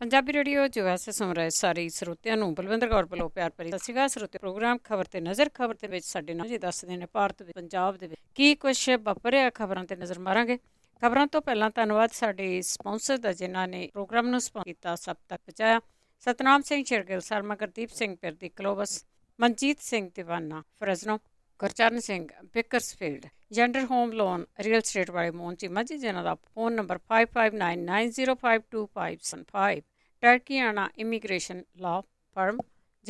Punjabi radio जो वैसे सुन रहे सारे श्रोत्यां नूं बलविंदर कौर वलों प्यार भरी सत श्री अकाल। श्रोतिओ प्रोग्राम खबर ते नज़र खबर दे विच साडे नाल जी दसदे ने भारत दे पंजाब दे विच की कुछ वापरिया खबरां ते नज़र मारांगे। खबरां तो पहलां धन्नवाद साडे स्पॉन्सर दा जिन्हां ने प्रोग्राम नूं सपोर्ट कीता सब तक पहुंचाया। सतनाम सिंह शेरगिल सरमा, गुरदीप सिंह पिरदी कलोबस, मनजीत सिंह तिवाना फरजनो, गुरचरण सिंह बिकरसफील्ड, जेंडर होम लोन रियल स्टेट वाले मोहन चीमा जी जिन्हां दा फोन नंबर 5599052575 टर्कियाना इमीग्रेशन लॉ फर्म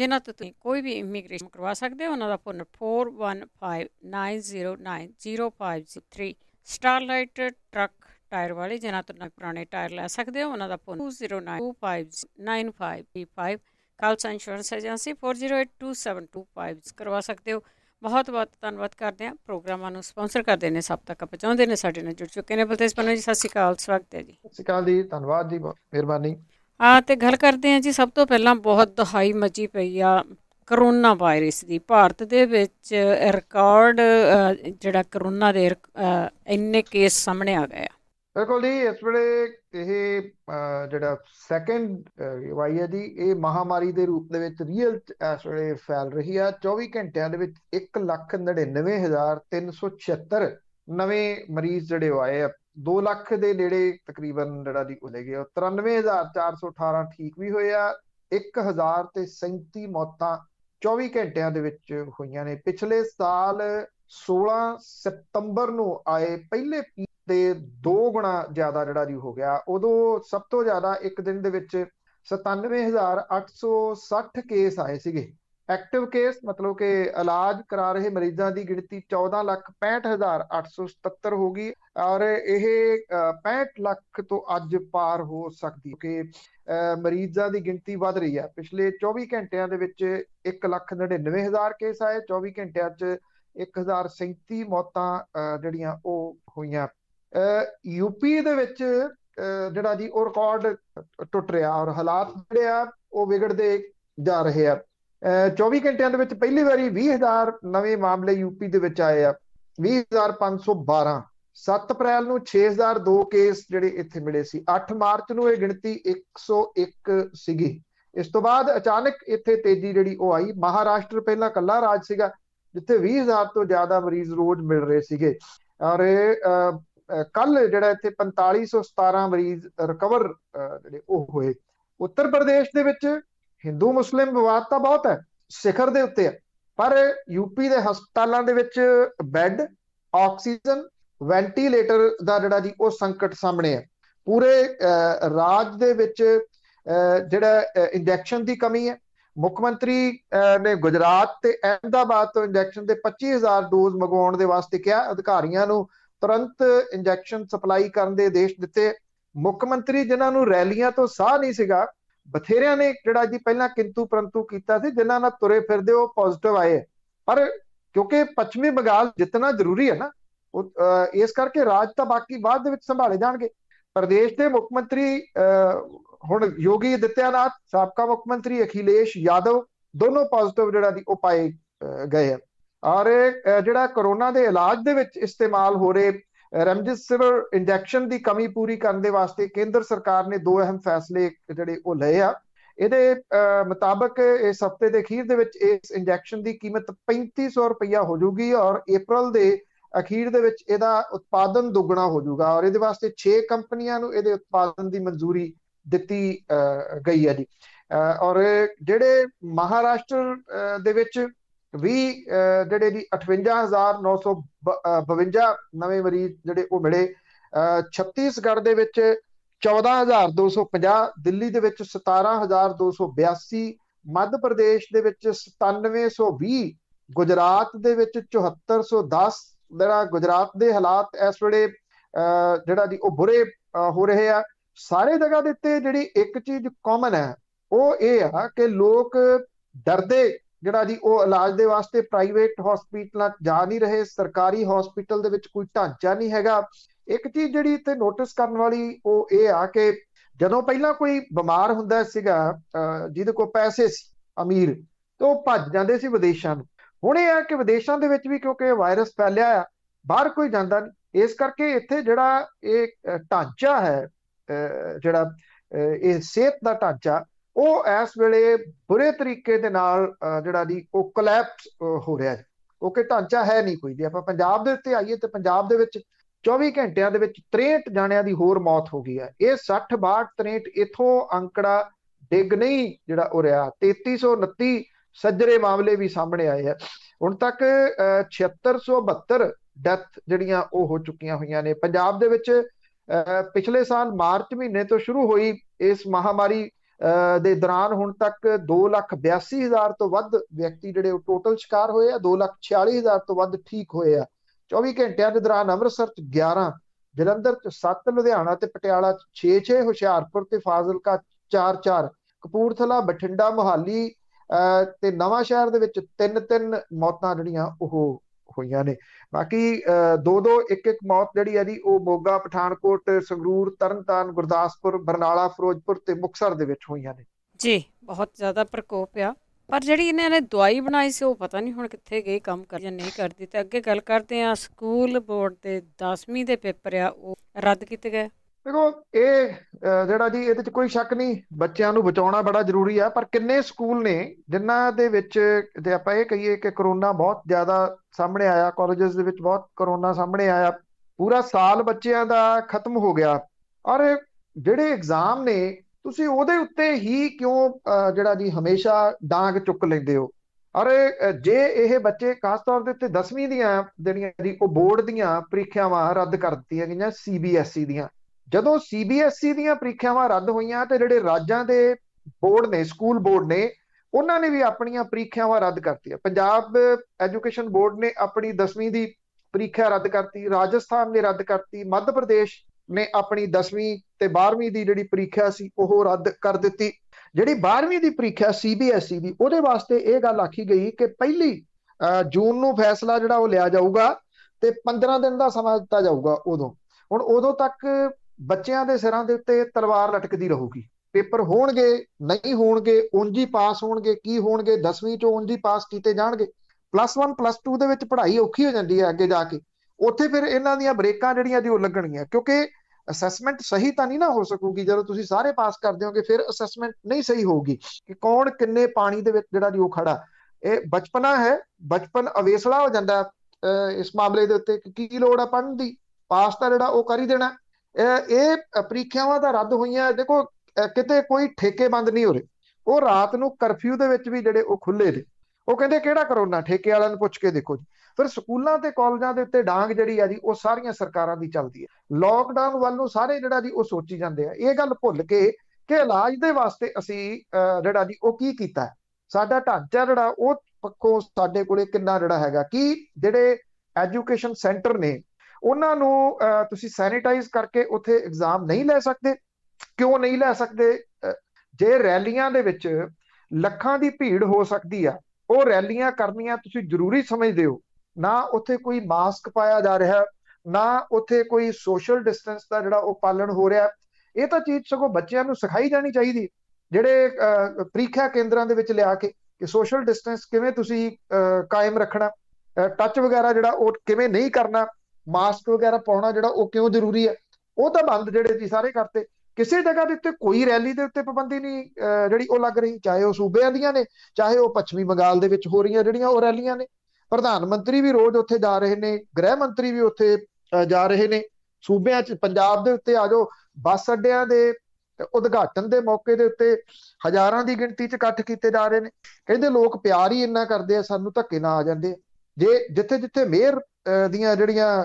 जिन्हों तो तुम कोई भी इमीग्रेशन करवा सकते हो। उन्होंने फोन 4159090503 स्टारलाइट ट्रक टायर वाले जिन्हों तो पुराने टायर लै सकते हो। उन्होंने फोन 20925955 खालसा इंश्योरेंस एजेंसी 408272 करवा सकते हो। बहुत बहुत धन्नवाद करते हैं प्रोग्रामां नूं स्पॉन्सर करते हैं सब तक पहुँचाते हैं। साडे नाल जुड़ चुके हैं बलतेज पन्नू जी, सत श्री अकाल, स्वागत है जी। सत श्री अकाल जी, धन्नवाद जी, बहुत मेहरबानी। तो गल करते हैं जी, सब तो पहला बहुत दुहाई मची पई आ करोना वायरस की। भारत दे विच रिकॉर्ड जिहड़ा करोना दे इन्ने केस सामने आ गया। बिल्कुल जी, इस वेले यह जिहड़ा सैकेंड वाई है जी, ये महामारी के रूप दे विच रियल इस वेले फैल रही है। 24 घंटिया दे विच 1,99,376 नवें मरीज जिहड़े आए आ, 2 ਲੱਖ ਦੇ ਨੇੜੇ ਤਕਰੀਬਨ ਜਿਹੜਾ ਦੀ ਉਲੇ ਗਿਆ। 93418 ਠੀਕ ਵੀ ਹੋਇਆ, 1037 ਮੌਤਾਂ 24 ਘੰਟਿਆਂ ਦੇ ਵਿੱਚ ਹੋਈਆਂ ਨੇ। ਪਿਛਲੇ ਸਾਲ 16 ਸਤੰਬਰ ਨੂੰ ਆਏ ਪਹਿਲੇ ਪੀਕ ਦੇ 2 ਗੁਣਾ ਜ਼ਿਆਦਾ ਜਿਹੜਾ ਦੀ ਹੋ ਗਿਆ। ਉਦੋਂ ਸਭ ਤੋਂ ਜ਼ਿਆਦਾ ਇੱਕ ਦਿਨ ਦੇ ਵਿੱਚ 97860 ਕੇਸ ਆਏ ਸੀਗੇ। एक्टिव केस मतलब के इलाज करा रहे मरीजों की गिनती 14,65,877 होगी और यह 65 लाख तो अज पार हो सकती है कि मरीजों की गिनती बढ़ रही है। पिछले 24 घंटिया 1,99,000 केस आए, 24 घंटिया 1,037 मौतां जड़ियां हुई। यूपी दे विच जिहड़ा जी वो रिकॉर्ड टुट रहा और हालात जिहड़े आ वो बिगड़ते जा रहे हैं। 24 घंटिया पहली बारी 20,000 नवे मामले यूपी के आए आ, 20,512। 7 अप्रैल को 6,002 केस जिहड़े इत्थे मिले सी, 8 मार्च को यह गिणती 101 सीगी। इस तो बाद अचानक इत्थे तेजी जिहड़ी वो आई। महाराष्ट्र पहला कला राज सीगा जिथे 20,000 तो ज्यादा मरीज रोज मिल रहे सीगे और कल जिहड़ा इत्थे 4,517 मरीज रिकवर जिहड़े ओह होए। उत्तर प्रदेश दे विच हिंदू मुस्लिम विवाद तो बहुत है, शिखर के उत्ते है, पर यूपी के हस्पतालों के विच बैड, ऑक्सीजन, वेंटीलेटर का जिहड़ा जी वो संकट सामने है। पूरे राज दे विच जिहड़ा इंजैक्शन की कमी है। मुख्यमंत्री ने गुजरात ते अहमदाबाद तो इंजैक्शन के 25,000 डोज मंगवाउण दे वास्ते कहा, अधिकारियों नूं तुरंत इंजैक्शन सप्लाई करन दे आदेश दिते। मुख्यमंत्री जिन्हां नूं रैलियां तो साह नहीं सीगा, बथेरिया ने जिहड़ा जी पहला किंतु परंतु किया, जिन्हां नाल तुरे फिरदे वो पॉजिटिव आए, पर क्योंकि पश्चिमी बंगाल जितना जरूरी है ना, इस करके राज तां बाकी बाद दे विच संभाले जाणगे। प्रदेश के मुख्यमंत्री हुण योगी आदित्यनाथ, साबका मुख्यमंत्री अखिलेश यादव, दोनों पॉजिटिव जिहड़ा जी वो पाए गए हैं। और जिहड़ा कोरोना के इलाज दे विच इस्तेमाल हो रहे रेमडेसिविर इंजैक्शन की कमी पूरी करने के वास्ते केंद्र सरकार ने 2 अहम फैसले जिहड़े वो लए आ। इहदे मुताबक इस हफ्ते के अखीर दे विच इस इंजैक्शन की कीमत 3,500 रुपया हो जूगी और अप्रैल के अखीर दे विच इहदा उत्पादन दोगुना हो जूगा और इहदे वास्ते 6 कंपनियां नूं इहदे उत्पादन की मंजूरी दित्ती गई है जी। और जिहड़े महाराष्ट्र दे विच भी जिहड़े जी 58,952 नवे मरीज जिहड़े वो मिले। छत्तीसगढ़ दे विच 14,250, दिल्ली दे विच 17,282, मध्य प्रदेश दे विच 9720, गुजरात दे विच 7410। जिहड़ा गुजरात दे हालात इस वेले जिहड़ा जी वो बुरे हो रहे आ। सारे जगह दे उत्ते जिहड़ी एक चीज कॉमन है वो ये आ कि लोग डरदे जिहड़ा जी वो इलाज दे वास्ते प्राइवेट हॉस्पिटल जा नहीं रहे, सरकारी हॉस्पिटल दे विच कोई ढांचा नहीं हैगा। एक चीज जिहड़ी इत्थे नोटिस करन वाली वो ये आ कि जदों पहला कोई बीमार हुंदा सीगा जिहदे कोल पैसे सी अमीर तो वो भज जांदे सी विदेशां नूं। हुण ये आ कि विदेशां दे विच भी क्योंकि वायरस फैलिया आ, बाहर कोई जांदा नहीं, इस करके इत्थे जिहड़ा ये ढांचा है जिहड़ा सेहत का ढांचा ਉਹ ਇਸ ਵੇਲੇ ਬੁਰੇ ਤਰੀਕੇ ਦੇ ਨਾਲ ਜਿਹੜਾ ਦੀ ਉਹ ਕੋਲੈਪਸ ਹੋ ਰਿਹਾ ਹੈ। ਉਹ ਕਿ ਢਾਂਚਾ ਹੈ ਨਹੀਂ ਕੋਈ। ਜੇ ਆਪਾਂ ਪੰਜਾਬ ਦੇ ਉੱਤੇ ਆਈਏ ਤੇ ਪੰਜਾਬ ਦੇ ਵਿੱਚ 24 ਘੰਟਿਆਂ ਦੇ ਵਿੱਚ 63 ਜਾਣਿਆਂ ਦੀ ਹੋਰ ਮੌਤ ਹੋ ਗਈ ਹੈ। ਇਹ 60 62 63 ਇਥੋਂ ਅੰਕੜਾ ਡਿੱਗ ਨਹੀਂ ਜਿਹੜਾ ਹੋ ਰਿਹਾ। 3329 ਸੱਜਰੇ ਮਾਮਲੇ ਵੀ ਸਾਹਮਣੇ ਆਏ ਹੈ। ਹੁਣ ਤੱਕ 7672 ਡੈਥ ਜਿਹੜੀਆਂ ਉਹ ਹੋ ਚੁੱਕੀਆਂ ਹੋਈਆਂ ਨੇ। ਪੰਜਾਬ ਦੇ ਵਿੱਚ ਪਿਛਲੇ ਸਾਲ ਮਾਰਚ ਮਹੀਨੇ ਤੋਂ ਸ਼ੁਰੂ ਹੋਈ ਇਸ ਮਹਾਮਾਰੀ ਦੇ ਦੌਰਾਨ ਹੁਣ ਤੱਕ 2,82,000 ਤੋਂ ਵੱਧ ਵਿਅਕਤੀ ਜਿਹੜੇ ਉਹ ਟੋਟਲ ਸ਼ਿਕਾਰ ਹੋਏ ਆ। 2,46,000 ਤੋਂ ਵੱਧ ਠੀਕ ਹੋਏ ਆ 24 ਘੰਟਿਆਂ ਦੇ ਦੌਰਾਨ। ਅੰਮ੍ਰਿਤਸਰ 'ਚ 11, ਜਲੰਧਰ 'ਚ 7, ਲੁਧਿਆਣਾ ਤੇ ਪਟਿਆਲਾ 'ਚ 6, ਹੁਸ਼ਿਆਰਪੁਰ ਤੇ ਫਾਜ਼ਿਲਕਾ 4, ਕਪੂਰਥਲਾ, ਬਠਿੰਡਾ, ਮੁਹਾਲੀ ਤੇ ਨਵਾਂ ਸ਼ਹਿਰ ਦੇ ਵਿੱਚ 3 ਮੌਤਾਂ ਜਿਹੜੀਆਂ ਉਹ ਹੋਈਆਂ ਨੇ। ਬਾਕੀ 2 1 ਮੌਤ ਜਿਹੜੀ ਆ ਜੀ ਉਹ ਮੋਗਾ, ਪਠਾਨਕੋਟ, ਸੰਗਰੂਰ, ਤਰਨਤਾਰਨ, ਗੁਰਦਾਸਪੁਰ, ਬਰਨਾਲਾ, ਫਿਰੋਜ਼ਪੁਰ ਤੇ ਮੁਕਤਸਰ ਦੇ ਵਿੱਚ ਹੋਈਆਂ ਨੇ ਜੀ। ਬਹੁਤ ਜ਼ਿਆਦਾ ਪ੍ਰਕੋਪ ਆ। ਪਰ ਜਿਹੜੀ ਇਹਨਾਂ ਨੇ ਦਵਾਈ ਬਣਾਈ ਸੀ ਉਹ ਪਤਾ ਨਹੀਂ ਹੁਣ ਕਿੱਥੇ ਗਈ, ਕੰਮ ਕਰ ਜਾਂ ਨਹੀਂ ਕਰਦੀ। ਤੇ ਅੱਗੇ ਗੱਲ ਕਰਦੇ ਆ ਸਕੂਲ ਬੋਰਡ ਦੇ 10ਵੀਂ ਦੇ ਪੇਪਰ ਆ ਉਹ ਰੱਦ ਕੀਤੇ ਗਏ। ਦੇਖੋ ਇਹ ਜਿਹੜਾ ਜੀ ਇਹਦੇ 'ਚ ਕੋਈ ਸ਼ੱਕ ਨਹੀਂ ਬੱਚਿਆਂ ਨੂੰ ਬਚਾਉਣਾ ਬੜਾ ਜ਼ਰੂਰੀ ਆ। ਪਰ ਕਿੰਨੇ ਸਕੂਲ ਨੇ ਜਿਨ੍ਹਾਂ ਦੇ ਵਿੱਚ ਜੇ ਆਪਾਂ ਇਹ ਕਹੀਏ ਕਿ ਕਰੋਨਾ ਬਹੁਤ ਜ਼ਿਆਦਾ ਸਾਹਮਣੇ ਆਇਆ, ਕਾਲਜਸ ਦੇ ਵਿੱਚ ਬਹੁਤ ਕਰੋਨਾ ਸਾਹਮਣੇ ਆਇਆ, ਪੂਰਾ ਸਾਲ ਬੱਚਿਆਂ ਦਾ ਖਤਮ ਹੋ ਗਿਆ। ਔਰ ਜਿਹੜੇ ਐਗਜ਼ਾਮ ਨੇ ਤੁਸੀਂ ਉਹਦੇ ਉੱਤੇ ਹੀ ਕਿਉਂ ਜਿਹੜਾ ਜੀ ਹਮੇਸ਼ਾ ਡਾਂਗ ਚੁੱਕ ਲੈਂਦੇ ਹੋ। ਔਰ ਜੇ ਇਹ ਬੱਚੇ ਖਾਸ ਤੌਰ ਦੇ ਉੱਤੇ 10ਵੀਂ ਦੀਆਂ ਜਿਹੜੀਆਂ ਉਹ ਬੋਰਡ ਦੀਆਂ ਪ੍ਰੀਖਿਆਵਾਂ ਰੱਦ ਕਰ ਦਿੱਤੀਆਂ ਗਈਆਂ CBSE ਦੀਆਂ। ਜਦੋਂ CBSE ਦੀਆਂ ਪ੍ਰੀਖਿਆਵਾਂ ਰੱਦ ਹੋਈਆਂ ਤੇ ਜਿਹੜੇ ਰਾਜਾਂ ਦੇ ਬੋਰਡ ਨੇ, ਸਕੂਲ ਬੋਰਡ ਨੇ, ਉਹਨਾਂ ਨੇ ਵੀ ਆਪਣੀਆਂ ਪ੍ਰੀਖਿਆਵਾਂ ਰੱਦ ਕਰਤੀਆਂ। ਪੰਜਾਬ ਐਜੂਕੇਸ਼ਨ ਬੋਰਡ ਨੇ ਆਪਣੀ 10ਵੀਂ ਦੀ ਪ੍ਰੀਖਿਆ ਰੱਦ ਕਰਤੀ, ਰਾਜਸਥਾਨ ਨੇ ਰੱਦ ਕਰਤੀ, ਮੱਧ ਪ੍ਰਦੇਸ਼ ਨੇ ਆਪਣੀ 10ਵੀਂ ਤੇ 12ਵੀਂ ਦੀ ਜਿਹੜੀ ਪ੍ਰੀਖਿਆ ਸੀ ਉਹ ਰੱਦ ਕਰ ਦਿੱਤੀ। ਜਿਹੜੀ 12ਵੀਂ ਦੀ ਪ੍ਰੀਖਿਆ CBSE ਦੀ ਉਹਦੇ ਵਾਸਤੇ ਇਹ ਗੱਲ ਆਖੀ ਗਈ ਕਿ 1 ਜੂਨ ਨੂੰ ਫੈਸਲਾ ਜਿਹੜਾ ਉਹ ਲਿਆ ਜਾਊਗਾ ਤੇ 15 ਦਿਨ ਦਾ ਸਮਾਂ ਦਿੱਤਾ ਜਾਊਗਾ। ਉਦੋਂ ਤੱਕ ਬੱਚਿਆਂ ਦੇ ਸਿਰਾਂ ਦੇ ਉੱਤੇ ਤਲਵਾਰ ਲਟਕਦੀ ਰਹੂਗੀ। ਪੇਪਰ ਹੋਣਗੇ ਨਹੀਂ ਹੋਣਗੇ, ਉਂਝ ਪਾਸ ਹੋਣਗੇ ਕੀ ਹੋਣਗੇ, 10ਵੀਂ ਚੋਂ ਉਂਝ ਪਾਸ ਕੀਤੇ ਜਾਣਗੇ। ਪਲੱਸ 1 ਪਲੱਸ 2 ਦੇ ਵਿੱਚ ਪੜ੍ਹਾਈ ਔਖੀ ਹੋ ਜਾਂਦੀ ਹੈ ਅੱਗੇ ਜਾ ਕੇ। ਉੱਥੇ ਫਿਰ ਇਹਨਾਂ ਦੀਆਂ ਬ੍ਰੇਕਾਂ ਜਿਹੜੀਆਂ ਦੀ ਉਹ ਲੱਗਣਗੀਆਂ, ਕਿਉਂਕਿ ਅਸੈਸਮੈਂਟ ਸਹੀ ਤਾਂ ਨਹੀਂ ਨਾ ਹੋ ਸਕੂਗੀ। ਜਦੋਂ ਤੁਸੀਂ ਸਾਰੇ ਪਾਸ ਕਰ ਦਿਓਗੇ ਫਿਰ ਅਸੈਸਮੈਂਟ ਨਹੀਂ ਸਹੀ ਹੋਊਗੀ ਕਿ ਕੌਣ ਕਿੰਨੇ ਪਾਣੀ ਦੇ ਵਿੱਚ ਜਿਹੜਾ ਜੀ ਉਹ ਖੜਾ। ਇਹ ਬਚਪਨਾ ਹੈ, ਬਚਪਨ ਅਵੇਸਲਾ ਹੋ ਜਾਂਦਾ ਇਸ ਮਾਮਲੇ ਦੇ ਉੱਤੇ ਕਿ ਕੀ ਲੋੜ ਆ ਪੜ੍ਹਨ ਦੀ, ਪਾਸ ਤਾਂ ਜਿਹੜਾ ਉਹ ਕਰ ਹੀ ਦੇਣਾ। ਇਹ ਪ੍ਰੀਖਿਆਵਾਂ ਤਾਂ ਰੱਦ ਹੋਈਆਂ। ਦੇਖੋ ਕਿਤੇ ਕੋਈ ਠੇਕੇ ਬੰਦ ਨਹੀਂ ਹੋ ਰਹੇ। ਉਹ ਰਾਤ ਨੂੰ ਕਰਫਿਊ ਦੇ ਵਿੱਚ ਵੀ ਜਿਹੜੇ ਉਹ ਖੁੱਲੇ ਨੇ। ਉਹ ਕਹਿੰਦੇ ਕਿਹੜਾ ਕਰੋਨਾ, ਠੇਕੇ ਵਾਲਿਆਂ ਨੂੰ ਪੁੱਛ ਕੇ ਦੇਖੋ ਜੀ। ਫਿਰ ਸਕੂਲਾਂ ਤੇ ਕਾਲਜਾਂ ਦੇ ਉੱਤੇ ਡਾਂਗ ਜਿਹੜੀ ਆ ਜੀ ਉਹ ਸਾਰੀਆਂ ਸਰਕਾਰਾਂ ਦੀ ਚੱਲਦੀ ਹੈ। ਲੋਕਡਾਊਨ ਵੱਲ ਨੂੰ ਸਾਰੇ ਜਿਹੜਾ ਜੀ ਉਹ ਸੋਚੀ ਜਾਂਦੇ ਆ, ਇਹ ਗੱਲ ਭੁੱਲ ਕੇ ਕਿ ਇਲਾਜ ਦੇ ਵਾਸਤੇ ਅਸੀਂ ਜਿਹੜਾ ਜੀ ਉਹ ਕੀ ਕੀਤਾ, ਸਾਡਾ ਢਾਂਚਾ ਜਿਹੜਾ ਉਹ ਪੱਖੋਂ ਸਾਡੇ ਕੋਲੇ ਕਿੰਨਾ ਜਿਹੜਾ ਹੈਗਾ। ਕਿ ਜਿਹੜੇ ਐਜੂਕੇਸ਼ਨ ਸੈਂਟਰ ਨੇ ਉਹਨਾਂ ਨੂੰ ਤੁਸੀਂ ਸੈਨੀਟਾਈਜ਼ ਕਰਕੇ ਉੱਥੇ ਐਗਜ਼ਾਮ ਨਹੀਂ ਲੈ ਸਕਦੇ। ਕਿਉਂ ਨਹੀਂ ਲੈ ਸਕਦੇ? ਜੇ ਰੈਲੀਆਂ ਦੇ ਵਿੱਚ ਲੱਖਾਂ ਦੀ ਭੀੜ ਹੋ ਸਕਦੀ ਆ, ਉਹ ਰੈਲੀਆਂ ਕਰਨੀਆਂ ਤੁਸੀਂ ਜ਼ਰੂਰੀ ਸਮਝਦੇ ਹੋ? ਨਾ ਉੱਥੇ ਕੋਈ ਮਾਸਕ ਪਾਇਆ ਜਾ ਰਿਹਾ, ਨਾ ਉੱਥੇ ਕੋਈ ਸੋਸ਼ਲ ਡਿਸਟੈਂਸ ਦਾ ਜਿਹੜਾ ਉਹ ਪਾਲਣ ਹੋ ਰਿਹਾ। ਇਹ ਤਾਂ ਚੀਜ਼ ਸਗੋਂ ਬੱਚਿਆਂ ਨੂੰ ਸਿਖਾਈ ਜਾਣੀ ਚਾਹੀਦੀ ਜਿਹੜੇ ਪ੍ਰੀਖਿਆ ਕੇਂਦਰਾਂ ਦੇ ਵਿੱਚ ਲਿਆ ਕੇ, ਕਿ ਸੋਸ਼ਲ ਡਿਸਟੈਂਸ ਕਿਵੇਂ ਤੁਸੀਂ ਕਾਇਮ ਰੱਖਣਾ, ਟੱਚ ਵਗੈਰਾ ਜਿਹੜਾ ਉਹ ਕਿਵੇਂ ਨਹੀਂ ਕਰਨਾ, ਮਾਸਕ ਵਗੈਰਾ ਪਾਉਣਾ ਜਿਹੜਾ ਉਹ ਕਿਉਂ ਜ਼ਰੂਰੀ ਹੈ। ਉਹ ਤਾਂ ਬੰਦ ਜਿਹੜੇ ਸੀ ਸਾਰੇ ਕਰਤੇ। ਕਿਸੇ ਜਗ੍ਹਾ ਦੇ ਉੱਤੇ ਕੋਈ ਰੈਲੀ ਦੇ ਉੱਤੇ ਪਾਬੰਦੀ ਨਹੀਂ ਜਿਹੜੀ ਉਹ ਲੱਗ ਰਹੀ, ਚਾਹੇ ਉਹ ਸੂਬਿਆਂ ਦੀਆਂ ਨੇ, ਚਾਹੇ ਉਹ ਪੱਛਮੀ ਬੰਗਾਲ ਦੇ ਵਿੱਚ ਹੋ ਰਹੀਆਂ ਜਿਹੜੀਆਂ ਉਹ ਰੈਲੀਆਂ ਨੇ। ਪ੍ਰਧਾਨ ਮੰਤਰੀ ਵੀ ਰੋਜ਼ ਉੱਥੇ ਜਾ ਰਹੇ ਨੇ, ਗ੍ਰਹਿ ਮੰਤਰੀ ਵੀ ਉੱਥੇ ਜਾ ਰਹੇ ਨੇ। ਸੂਬਿਆਂ 'ਚ ਪੰਜਾਬ ਦੇ ਉੱਤੇ ਆ ਜਾਓ, ਬੱਸ ਅੱਡਿਆਂ ਦੇ ਉਦਘਾਟਨ ਦੇ ਮੌਕੇ ਦੇ ਉੱਤੇ ਹਜ਼ਾਰਾਂ ਦੀ ਗਿਣਤੀ 'ਚ ਇਕੱਠ ਕੀਤੇ ਜਾ ਰਹੇ ਨੇ। ਕਹਿੰਦੇ ਲੋਕ ਪਿਆਰ ਹੀ ਇੰਨਾ ਕਰਦੇ ਆ, ਸਾਨੂੰ ਧੱਕੇ ਨਾ ਆ ਜਾਂਦੇ ਆ। ਜੇ ਜਿੱਥੇ ਜਿੱਥੇ ਮੇਅਰ ਦੀਆਂ ਜਿਹੜੀਆਂ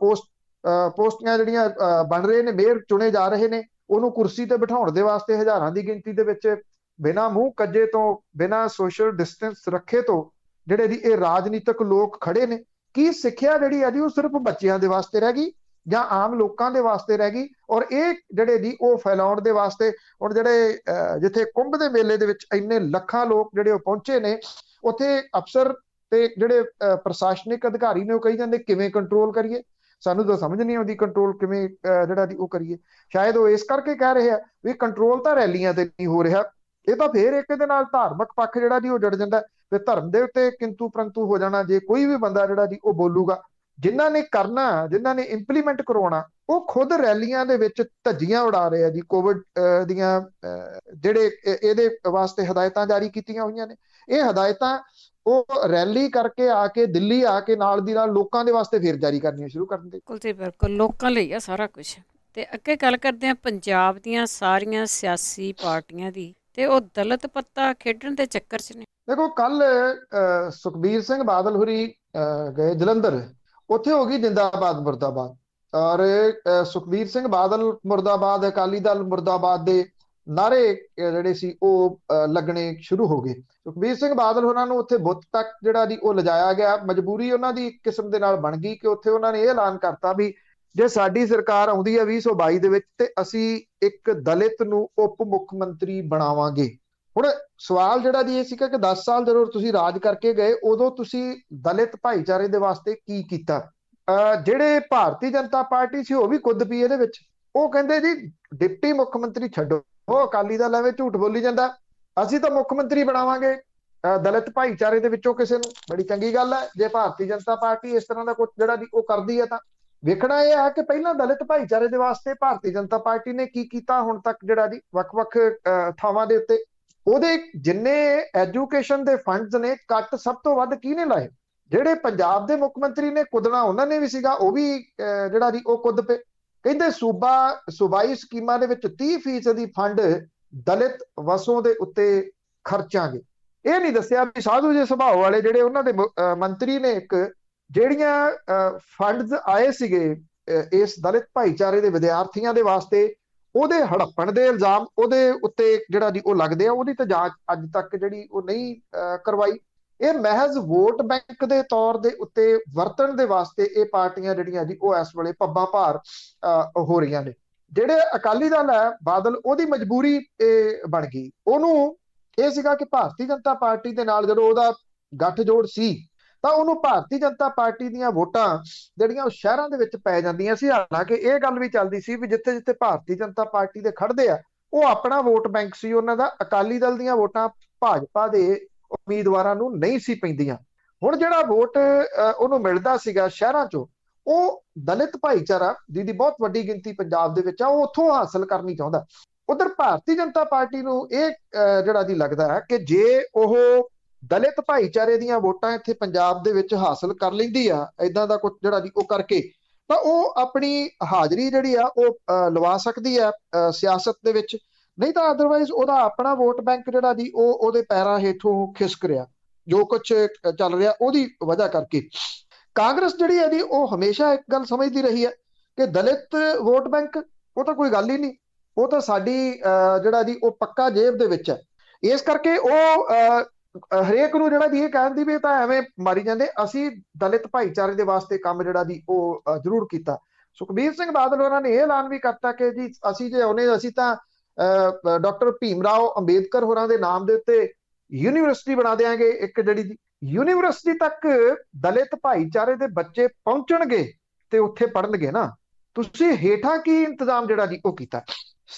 ਪੋਸਟਾਂ ਜਿਹੜੀਆਂ ਬਣ ਰਹੇ ਨੇ, ਮੇਅਰ ਚੁਣੇ ਜਾ ਰਹੇ ਨੇ, ਉਹਨੂੰ ਕੁਰਸੀ ਤੇ ਬਿਠਾਉਣ ਦੇ ਵਾਸਤੇ ਹਜ਼ਾਰਾਂ ਦੀ ਗਿਣਤੀ ਦੇ ਵਿੱਚ ਬਿਨਾਂ ਮੂੰਹ ਕੱਜੇ ਤੋਂ, ਬਿਨਾਂ ਸੋਸ਼ਲ ਡਿਸਟੈਂਸ ਰੱਖੇ ਤੋਂ ਜਿਹੜੇ ਦੀ ਇਹ ਰਾਜਨੀਤਿਕ ਲੋਕ ਖੜੇ ਨੇ। ਕੀ ਸਿੱਖਿਆ ਜਿਹੜੀ ਆ ਜੀ ਉਹ ਸਿਰਫ ਬੱਚਿਆਂ ਦੇ ਵਾਸਤੇ ਰਹਿ ਗਈ ਜਾਂ ਆਮ ਲੋਕਾਂ ਦੇ ਵਾਸਤੇ ਰਹਿ ਗਈ? ਔਰ ਇਹ ਜਿਹੜੇ ਦੀ ਉਹ ਫੈਲਾਉਣ ਦੇ ਵਾਸਤੇ ਹੁਣ ਜਿਹੜੇ ਜਿੱਥੇ ਕੁੰਭ ਦੇ ਮੇਲੇ ਦੇ ਵਿੱਚ ਇੰਨੇ ਲੱਖਾਂ ਲੋਕ ਜਿਹੜੇ ਉਹ ਪਹੁੰਚੇ ਨੇ, ਉੱਥੇ ਅਫਸਰ ਤੇ ਜਿਹੜੇ ਪ੍ਰਸ਼ਾਸਨਿਕ ਅਧਿਕਾਰੀ ਨੇ ਉਹ ਕਹੀ ਜਾਂਦੇ ਕਿਵੇਂ ਕੰਟਰੋਲ ਕਰੀਏ, ਸਾਨੂੰ ਤਾਂ ਸਮਝ ਨਹੀਂ ਆਉਂਦੀ ਕੰਟਰੋਲ ਕਿਵੇਂ ਜਿਹੜਾ ਦੀ ਉਹ ਕਰੀਏ। ਸ਼ਾਇਦ ਉਹ ਇਸ ਕਰਕੇ ਕਹਿ ਰਹੇ ਆ ਵੀ ਕੰਟਰੋਲ ਤਾਂ ਰੈਲੀਆਂ ਤੇ ਨਹੀਂ ਹੋ ਰਿਹਾ। ਇਹ ਤਾਂ ਫੇਰ ਇੱਕ ਦੇ ਨਾਲ ਧਾਰਮਿਕ ਪੱਖ ਜਿਹੜਾ ਦੀ ਉਹ ਜੁੜ ਜਾਂਦਾ ਤੇ ਧਰਮ ਦੇ ਉੱਤੇ ਕਿੰਤੂ ਪ੍ਰੰਤੂ ਹੋ ਜਾਣਾ। ਜੇ ਕੋਈ ਵੀ ਬੰਦਾ ਜਿਹੜਾ ਦੀ ਉਹ ਬੋਲੂਗਾ जिन्हां ने करना, जिन्हां ने इंप्लीमेंट करवाना, वो खुद रैलियां दे विच धज्जियां उड़ा रहे हैं जी। कोविड दियां जिहड़े इहदे वास्ते हदायतां जारी कीतियां होईयां ने, ये हदायतां ਉਹ ਰੈਲੀ ਕਰਕੇ ਆ ਕੇ ਦਿੱਲੀ ਆ ਕੇ ਨਾਲ ਦੀ ਨਾਲ ਲੋਕਾਂ ਦੇ ਵਾਸਤੇ ਫੇਰ ਜਾਰੀ ਕਰਨੀਆਂ ਸ਼ੁਰੂ ਕਰਨ ਦੇ। ਕੁਲਦੀਪ ਬਿਲਕੁਲ ਲੋਕਾਂ ਲਈ ਆ ਸਾਰਾ ਕੁਝ। ਤੇ ਅੱਗੇ ਗੱਲ ਕਰਦੇ ਆ ਪੰਜਾਬ ਦੀਆਂ ਸਾਰੀਆਂ ਸਿਆਸੀ ਪਾਰਟੀਆਂ ਦੀ, ਤੇ ਉਹ ਦਲਿਤ ਪੱਤਾ ਖੇਡਣ ਦੇ ਚੱਕਰ 'ਚ ਨੇ। ਦੇਖੋ ਕੱਲ ਸੁਖਬੀਰ ਸਿੰਘ ਬਾਦਲ ਹੁਰੀ ਗਏ ਜਲੰਧਰ, ਉੱਥੇ ਹੋ ਗਈ ਜਿੰਦਾਬਾਦ ਮੁਰਦਾਬਾਦ, ਔਰ ਸੁਖਬੀਰ ਸਿੰਘ ਬਾਦਲ ਮੁਰਦਾਬਾਦ, ਅਕਾਲੀ ਦਲ ਮੁਰਦਾਬਾਦ ਦੇ ਨਾਰੇ ਜਿਹੜੇ ਸੀ ਉਹ ਲੱਗਣੇ ਸ਼ੁਰੂ ਹੋ ਗਏ। ਸੁਖਬੀਰ ਸਿੰਘ ਬਾਦਲ ਉਹਨਾਂ ਨੂੰ ਉੱਥੇ ਬੁੱਤ ਤੱਕ ਜਿਹੜਾ ਦੀ ਉਹ ਲਿਜਾਇਆ ਗਿਆ। ਮਜਬੂਰੀ ਉਹਨਾਂ ਦੀ ਇੱਕ ਕਿਸਮ ਦੇ ਨਾਲ ਬਣ ਗਈ ਕਿ ਉੱਥੇ ਉਹਨਾਂ ਨੇ ਇਹ ਐਲਾਨ ਕਰਤਾ ਵੀ ਜੇ ਸਾਡੀ ਸਰਕਾਰ ਆਉਂਦੀ ਹੈ 2022 ਦੇ ਵਿੱਚ ਤੇ ਅਸੀਂ ਇੱਕ ਦਲਿਤ ਨੂੰ ਉਪ ਮੁੱਖ ਮੰਤਰੀ ਬਣਾਵਾਂਗੇ। ਹੁਣ ਸਵਾਲ ਜਿਹੜਾ ਦੀ ਇਹ ਸੀਗਾ ਕਿ 10 ਸਾਲ ਜਦੋਂ ਤੁਸੀਂ ਰਾਜ ਕਰਕੇ ਗਏ ਉਦੋਂ ਤੁਸੀਂ ਦਲਿਤ ਭਾਈਚਾਰੇ ਦੇ ਵਾਸਤੇ ਕੀ ਕੀਤਾ। ਜਿਹੜੇ ਭਾਰਤੀ ਜਨਤਾ ਪਾਰਟੀ ਸੀ ਉਹ ਵੀ ਕੁੱਦ ਪਈ ਇਹਦੇ ਵਿੱਚ। ਉਹ ਕਹਿੰਦੇ ਜੀ ਡਿਪਟੀ ਮੁੱਖ ਮੰਤਰੀ ਛੱਡੋ, ਉਹ ਅਕਾਲੀ ਦਲ ਐਵੇਂ ਝੂਠ ਬੋਲੀ ਜਾਂਦਾ, ਅਸੀਂ ਤਾਂ ਮੁੱਖ ਮੰਤਰੀ ਬਣਾਵਾਂਗੇ ਦਲਿਤ ਭਾਈਚਾਰੇ ਦੇ ਵਿੱਚੋਂ ਕਿਸੇ ਨੂੰ। ਬੜੀ ਚੰਗੀ ਗੱਲ ਹੈ ਜੇ ਭਾਰਤੀ ਜਨਤਾ ਪਾਰਟੀ ਇਸ ਤਰ੍ਹਾਂ ਦਾ ਕੁਝ ਜਿਹੜਾ ਉਹ ਕਰਦੀ ਹੈ ਤਾਂ। ਵੇਖਣਾ ਇਹ ਹੈ ਕਿ ਪਹਿਲਾਂ ਦਲਿਤ ਭਾਈਚਾਰੇ ਦੇ ਵਾਸਤੇ ਭਾਰਤੀ ਜਨਤਾ ਪਾਰਟੀ ਨੇ ਕੀ ਕੀਤਾ ਹੁਣ ਤੱਕ ਜਿਹੜਾ ਦੀ ਵੱਖ-ਵੱਖ ਥਾਵਾਂ ਦੇ ਉੱਤੇ। ਉਹਦੇ ਜਿੰਨੇ ਐਜੂਕੇਸ਼ਨ ਦੇ ਫੰਡਸ ਨੇ ਕੱਟ ਸਭ ਤੋਂ ਵੱਧ ਕਿਹਨੇ ਲਾਏ? ਜਿਹੜੇ ਪੰਜਾਬ ਦੇ ਮੁੱਖ ਮੰਤਰੀ ਨੇ ਕੁੱਦਣਾ ਉਹਨਾਂ ਨੇ ਵੀ ਸੀਗਾ, ਉਹ ਵੀ ਜਿਹੜਾ ਦੀ ਉਹ ਕੁੱਦ ਪਏ। ਕਹਿੰਦੇ ਸੂਬਾਈ ਸਕੀਮਾਂ ਦੇ ਵਿੱਚ 30% ਫੰਡ ਦਲਿਤ ਵਸੋਂ ਦੇ ਉੱਤੇ ਖਰਚਾਂਗੇ। ਇਹ ਨਹੀਂ ਦੱਸਿਆ ਵੀ ਸਾਧੂ ਜੀ ਸੁਭਾਅ ਵਾਲੇ ਜਿਹੜੇ ਉਹਨਾਂ ਦੇ ਮੰਤਰੀ ਨੇ ਇੱਕ ਜਿਹੜੀਆਂ ਫੰਡਸ ਆਏ ਸੀਗੇ ਇਸ ਦਲਿਤ ਭਾਈਚਾਰੇ ਦੇ ਵਿਦਿਆਰਥੀਆਂ ਦੇ ਵਾਸਤੇ, ਉਹਦੇ ਹੜੱਪਣ ਦੇ ਇਲਜ਼ਾਮ ਉਹਦੇ ਉੱਤੇ ਜਿਹੜਾ ਦੀ ਉਹ ਲੱਗਦੇ ਆ, ਉਹਦੀ ਤਾਂ ਜਾਂਚ ਅੱਜ ਤੱਕ ਜਿਹੜੀ ਉਹ ਨਹੀਂ ਕਰਵਾਈ। ਇਹ ਮਹਿਜ਼ ਵੋਟ ਬੈਂਕ ਦੇ ਤੌਰ ਦੇ ਉੱਤੇ ਵਰਤਣ ਦੇ ਵਾਸਤੇ ਇਹ ਪਾਰਟੀਆਂ ਜਿਹੜੀਆਂ ਜੀ ਉਹ ਇਸ ਵੇਲੇ ਪੱਬਾਂ ਭਾਰ ਹੋ ਰਹੀਆਂ ਨੇ। ਜਿਹੜੇ ਅਕਾਲੀ ਦਲ ਹੈ ਬਾਦਲ, ਉਹਦੀ ਮਜਬੂਰੀ ਬਣ ਗਈ। ਉਹਨੂੰ ਇਹ ਸੀਗਾ ਕਿ ਭਾਰਤੀ ਜਨਤਾ ਪਾਰਟੀ ਦੇ ਨਾਲ ਜਦੋਂ ਉਹਦਾ ਗੱਠਜੋੜ ਸੀ ਤਾਂ ਉਹਨੂੰ ਭਾਰਤੀ ਜਨਤਾ ਪਾਰਟੀ ਦੀਆਂ ਵੋਟਾਂ ਜਿਹੜੀਆਂ ਉਹ ਸ਼ਹਿਰਾਂ ਦੇ ਵਿੱਚ ਪੈ ਜਾਂਦੀਆਂ ਸੀ। ਹਾਲਾਂਕਿ ਇਹ ਗੱਲ ਵੀ ਚੱਲਦੀ ਸੀ ਵੀ ਜਿੱਥੇ ਜਿੱਥੇ ਭਾਰਤੀ ਜਨਤਾ ਪਾਰਟੀ ਦੇ ਖੜਦੇ ਆ ਉਹ ਆਪਣਾ ਵੋਟ ਬੈਂਕ ਸੀ ਉਹਨਾਂ ਦਾ। ਅਕਾਲੀ ਦਲ ਦੀਆਂ ਵੋਟਾਂ ਭਾਜਪਾ ਦੇ ਉਮੀਦਵਾਰਾਂ ਨੂੰ ਨਹੀਂ ਸੀ ਪੈਂਦੀਆਂ। ਹੁਣ ਜਿਹੜਾ ਵੋਟ ਉਹਨੂੰ ਮਿਲਦਾ ਸੀਗਾ ਸ਼ਹਿਰਾਂ 'ਚੋਂ, ਉਹ ਦਲਿਤ ਭਾਈਚਾਰਾ ਜਿਹਦੀ ਬਹੁਤ ਵੱਡੀ ਗਿਣਤੀ ਪੰਜਾਬ ਦੇ ਵਿੱਚ ਆ, ਉਹ ਉੱਥੋਂ ਹਾਸਲ ਕਰਨੀ ਚਾਹੁੰਦਾ। ਉਧਰ ਭਾਰਤੀ ਜਨਤਾ ਪਾਰਟੀ ਨੂੰ ਇਹ ਜਿਹੜਾ ਦੀ ਲੱਗਦਾ ਹੈ ਕਿ ਜੇ ਉਹ ਦਲਿਤ ਭਾਈਚਾਰੇ ਦੀਆਂ ਵੋਟਾਂ ਇੱਥੇ ਪੰਜਾਬ ਦੇ ਵਿੱਚ ਹਾਸਲ ਕਰ ਲੈਂਦੀ ਆ ਇਦਾਂ ਦਾ ਕੁਝ ਜਿਹੜਾ ਦੀ ਉਹ ਕਰਕੇ, ਤਾਂ ਉਹ ਆਪਣੀ ਹਾਜ਼ਰੀ ਜਿਹੜੀ ਆ ਉਹ ਲਵਾ ਸਕਦੀ ਆ ਸਿਆਸਤ ਦੇ ਵਿੱਚ। ਨਹੀਂ ਤਾਂ ਅਦਰਵਾਈਜ਼ ਉਹਦਾ ਆਪਣਾ ਵੋਟ ਬੈਂਕ ਜਿਹੜਾ ਦੀ ਉਹ ਉਹਦੇ ਪੈਰਾਂ ਹੇਠੋਂ ਖਿਸਕ ਰਿਹਾ, ਜੋ ਕੁਛ ਚੱਲ ਰਿਹਾ ਉਹਦੀ ਵਜ੍ਹਾ ਕਰਕੇ। ਕਾਂਗਰਸ ਜਿਹੜੀ ਹੈ ਜੀ ਉਹ ਹਮੇਸ਼ਾ ਇੱਕ ਗੱਲ ਸਮਝਦੀ ਰਹੀ ਹੈ ਕਿ ਦਲਿਤ ਵੋਟ ਬੈਂਕ ਉਹ ਤਾਂ ਕੋਈ ਗੱਲ ਹੀ ਨਹੀਂ, ਉਹ ਤਾਂ ਸਾਡੀ ਜਿਹੜਾ ਦੀ ਉਹ ਪੱਕਾ ਜੇਬ ਦੇ ਵਿੱਚ ਹੈ। ਇਸ ਕਰਕੇ ਉਹ ਹਰੇਕ ਨੂੰ ਜਿਹੜਾ ਦੀ ਇਹ ਕਹਿੰਦੀ ਵੀ ਤਾਂ ਐਵੇਂ ਮਾਰੀ ਜਾਂਦੇ, ਅਸੀਂ ਦਲਿਤ ਭਾਈਚਾਰੇ ਦੇ ਵਾਸਤੇ ਕੰਮ ਜਿਹੜਾ ਦੀ ਉਹ ਜ਼ਰੂਰ ਕੀਤਾ। ਸੁਖਬੀਰ ਸਿੰਘ ਬਾਦਲ ਉਹਨਾਂ ਨੇ ਇਹ ਐਲਾਨ ਵੀ ਕਰਤਾ ਕਿ ਜੀ ਅਸੀਂ ਜੇ ਉਹਨੇ ਅਸੀਂ ਤਾਂ ਡਾਕਟਰ ਭੀਮ ਰਾਓ ਅੰਬੇਦਕਰ ਹੋਰਾਂ ਦੇ ਨਾਮ ਦੇ ਉੱਤੇ ਯੂਨੀਵਰਸਿਟੀ ਬਣਾ ਦਿਆਂਗੇ। ਇੱਕ ਜਿਹੜੀ ਯੂਨੀਵਰਸਿਟੀ ਤੱਕ ਦਲਿਤ ਭਾਈਚਾਰੇ ਦੇ ਬੱਚੇ ਪਹੁੰਚਣਗੇ ਤੇ ਉੱਥੇ ਪੜ੍ਹਨਗੇ ਨਾ। ਤੁਸੀਂ ਹੇਠਾਂ ਕੀ ਇੰਤਜ਼ਾਮ ਜਿਹੜਾ ਜੀ ਉਹ ਕੀਤਾ?